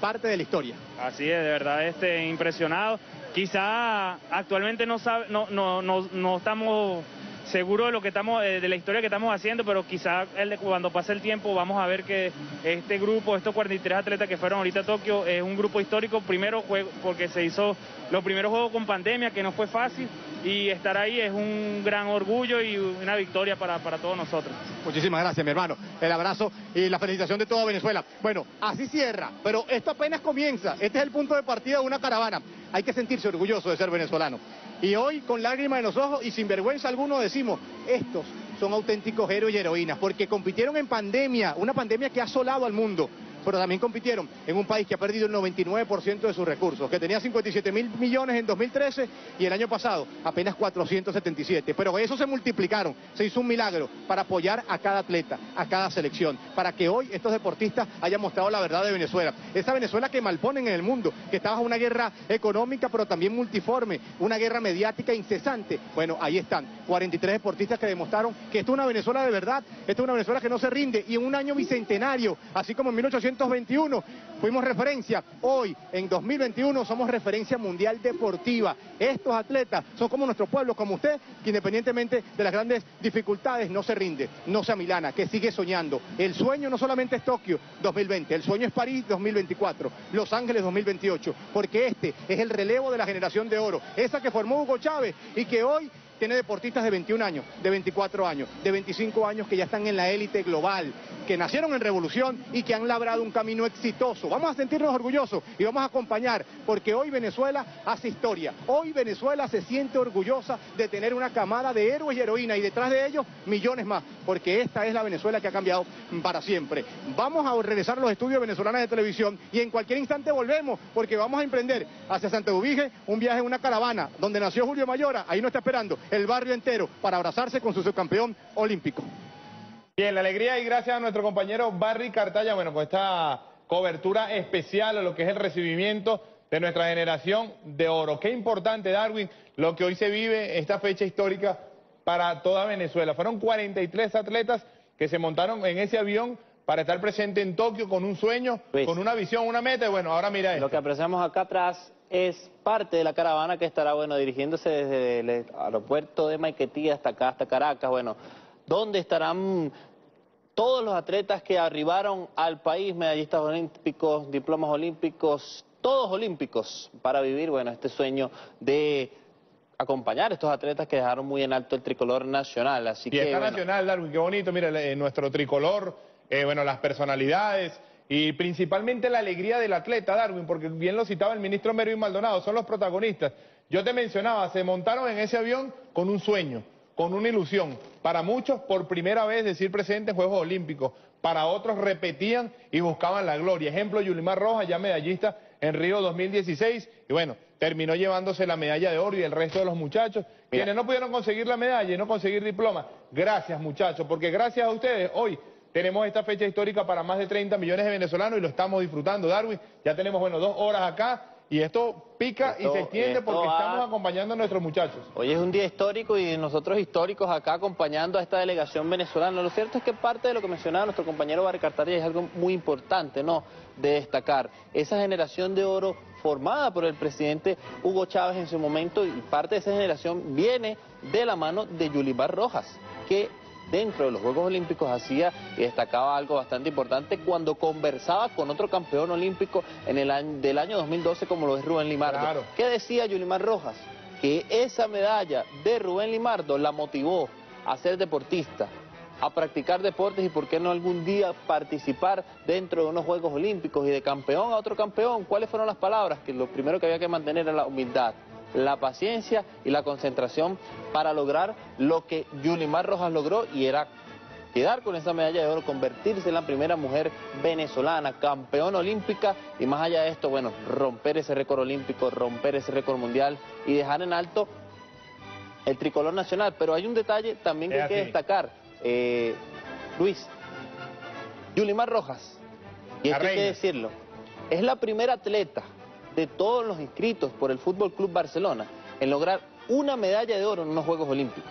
parte de la historia. Así es, de verdad, este, impresionado. Quizá actualmente no, sabe, no, no, no, no estamos seguro de lo que estamos, de la historia que estamos haciendo, pero quizá el, cuando pase el tiempo vamos a ver que este grupo, estos cuarenta y tres atletas que fueron ahorita a Tokio, es un grupo histórico, primero juego, porque se hizo los primeros juegos con pandemia, que no fue fácil, y estar ahí es un gran orgullo y una victoria para, para todos nosotros. Muchísimas gracias, mi hermano, el abrazo y la felicitación de toda Venezuela. Bueno, así cierra, pero esto apenas comienza, este es el punto de partida de una caravana. Hay que sentirse orgulloso de ser venezolano. Y hoy, con lágrimas en los ojos y sin vergüenza alguno, decimos, estos son auténticos héroes y heroínas, porque compitieron en pandemia, una pandemia que ha asolado al mundo, pero también compitieron en un país que ha perdido el noventa y nueve por ciento de sus recursos, que tenía cincuenta y siete mil millones en dos mil trece y el año pasado apenas cuatrocientos setenta y siete. Pero eso se multiplicaron, se hizo un milagro para apoyar a cada atleta, a cada selección, para que hoy estos deportistas hayan mostrado la verdad de Venezuela. Esa Venezuela que malponen en el mundo, que está bajo una guerra económica, pero también multiforme, una guerra mediática incesante. Bueno, ahí están, cuarenta y tres deportistas que demostraron que esta es una Venezuela de verdad, esta es una Venezuela que no se rinde, y en un año bicentenario, así como en mil ochocientos veintiuno fuimos referencia, hoy en dos mil veintiuno somos referencia mundial deportiva. Estos atletas son como nuestro pueblo, como usted, que independientemente de las grandes dificultades no se rinde, no se amilana, que sigue soñando. El sueño no solamente es Tokio dos mil veinte, el sueño es París dos mil veinticuatro, Los Ángeles dos mil veintiocho, porque este es el relevo de la generación de oro, esa que formó Hugo Chávez y que hoy tiene deportistas de veintiún años, de veinticuatro años, de veinticinco años, que ya están en la élite global, que nacieron en revolución y que han labrado un camino exitoso. Vamos a sentirnos orgullosos y vamos a acompañar, porque hoy Venezuela hace historia. Hoy Venezuela se siente orgullosa de tener una camada de héroes y heroínas, y detrás de ellos millones más, porque esta es la Venezuela que ha cambiado para siempre. Vamos a regresar a los estudios venezolanos de televisión y en cualquier instante volvemos, porque vamos a emprender hacia Santa Eubige un viaje en una caravana donde nació Julio Mayora. Ahí nos está esperando el barrio entero para abrazarse con su subcampeón olímpico. Bien, la alegría y gracias a nuestro compañero Barry Cartagena, bueno, con esta cobertura especial a lo que es el recibimiento de nuestra generación de oro. Qué importante, Darwin, lo que hoy se vive, esta fecha histórica para toda Venezuela. Fueron cuarenta y tres atletas que se montaron en ese avión para estar presente en Tokio con un sueño, Luis, con una visión, una meta, y bueno, ahora mira esto. Lo que apreciamos acá atrás es parte de la caravana que estará, bueno, dirigiéndose desde el aeropuerto de Maiquetía hasta acá, hasta Caracas, bueno, donde estarán todos los atletas que arribaron al país, medallistas olímpicos, diplomas olímpicos, todos olímpicos, para vivir, bueno, este sueño de acompañar a estos atletas que dejaron muy en alto el tricolor nacional. Así y que, está bueno, nacional, Darwin, qué bonito, mira, nuestro tricolor, eh, bueno, las personalidades y principalmente la alegría del atleta, Darwin, porque bien lo citaba el ministro Mervyn Maldonado, son los protagonistas. Yo te mencionaba, se montaron en ese avión con un sueño, con una ilusión. Para muchos, por primera vez decir presente en Juegos Olímpicos. Para otros, repetían y buscaban la gloria. Ejemplo, Yulimar Rojas, ya medallista en Río dos mil dieciséis, y bueno, terminó llevándose la medalla de oro, y el resto de los muchachos, mira, quienes no pudieron conseguir la medalla y no conseguir diploma. Gracias, muchachos, porque gracias a ustedes hoy tenemos esta fecha histórica para más de treinta millones de venezolanos y lo estamos disfrutando, Darwin. Ya tenemos, bueno, dos horas acá. Y esto pica esto, y se extiende porque ha... estamos acompañando a nuestros muchachos. Hoy es un día histórico y nosotros históricos acá acompañando a esta delegación venezolana. Lo cierto es que parte de lo que mencionaba nuestro compañero Barry Cartagena es algo muy importante, ¿no?, de destacar. Esa generación de oro formada por el presidente Hugo Chávez en su momento, y parte de esa generación viene de la mano de Yulimar Rojas, que dentro de los Juegos Olímpicos hacía y destacaba algo bastante importante cuando conversaba con otro campeón olímpico en el año, del año dos mil doce, como lo es Rubén Limardo. Claro. ¿Qué decía Yulimar Rojas? Que esa medalla de Rubén Limardo la motivó a ser deportista, a practicar deportes y por qué no algún día participar dentro de unos Juegos Olímpicos, y de campeón a otro campeón. ¿Cuáles fueron las palabras? Que lo primero que había que mantener era la humildad, la paciencia y la concentración para lograr lo que Yulimar Rojas logró, y era quedar con esa medalla de oro, convertirse en la primera mujer venezolana, campeona olímpica, y más allá de esto, bueno, romper ese récord olímpico, romper ese récord mundial y dejar en alto el tricolor nacional. Pero hay un detalle también que hay que destacar, eh, Luis, Yulimar Rojas, y esto hay que decirlo, es la primera atleta de todos los inscritos por el Fútbol Club Barcelona en lograr una medalla de oro en unos Juegos Olímpicos.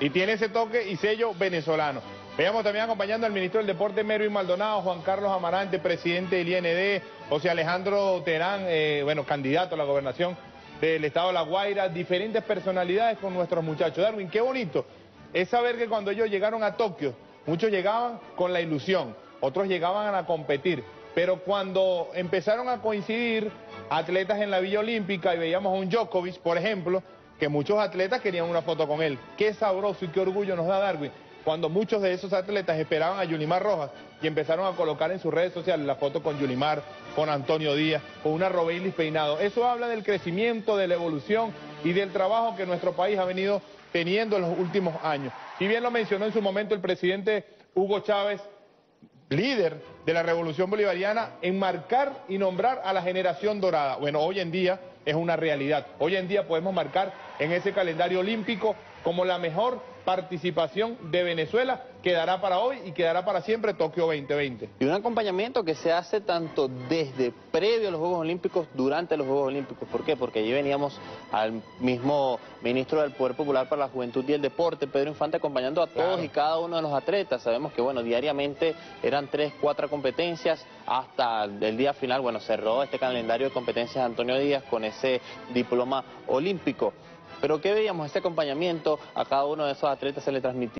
Y tiene ese toque y sello venezolano. Veamos también acompañando al ministro del Deporte Mervyn Maldonado, Juan Carlos Amarante, presidente del I N D, José Alejandro Terán, eh, bueno, candidato a la gobernación del estado de La Guaira, diferentes personalidades con nuestros muchachos. Darwin, qué bonito es saber que cuando ellos llegaron a Tokio, muchos llegaban con la ilusión, otros llegaban a competir. Pero cuando empezaron a coincidir atletas en la Villa Olímpica y veíamos a un Djokovic, por ejemplo, que muchos atletas querían una foto con él. Qué sabroso y qué orgullo nos da, Darwin, cuando muchos de esos atletas esperaban a Yulimar Rojas y empezaron a colocar en sus redes sociales la foto con Yulimar, con Antonio Díaz, con una Robeilys Peinado. Eso habla del crecimiento, de la evolución y del trabajo que nuestro país ha venido teniendo en los últimos años. Si bien lo mencionó en su momento el presidente Hugo Chávez, líder de la revolución bolivariana, en marcar y nombrar a la generación dorada. Bueno, hoy en día es una realidad. Hoy en día podemos marcar en ese calendario olímpico como la mejor participación de Venezuela. Quedará para hoy y quedará para siempre Tokio dos mil veinte. Y un acompañamiento que se hace tanto desde previo a los Juegos Olímpicos, durante los Juegos Olímpicos. ¿Por qué? Porque allí veníamos al mismo ministro del Poder Popular para la Juventud y el Deporte, Pedro Infante, acompañando a todos, claro, y cada uno de los atletas. Sabemos que, bueno, diariamente eran tres, cuatro competencias hasta el día final. Bueno, cerró este calendario de competencias Antonio Díaz con ese diploma olímpico. Pero ¿qué veíamos? Ese acompañamiento a cada uno de esos atletas se le transmitía.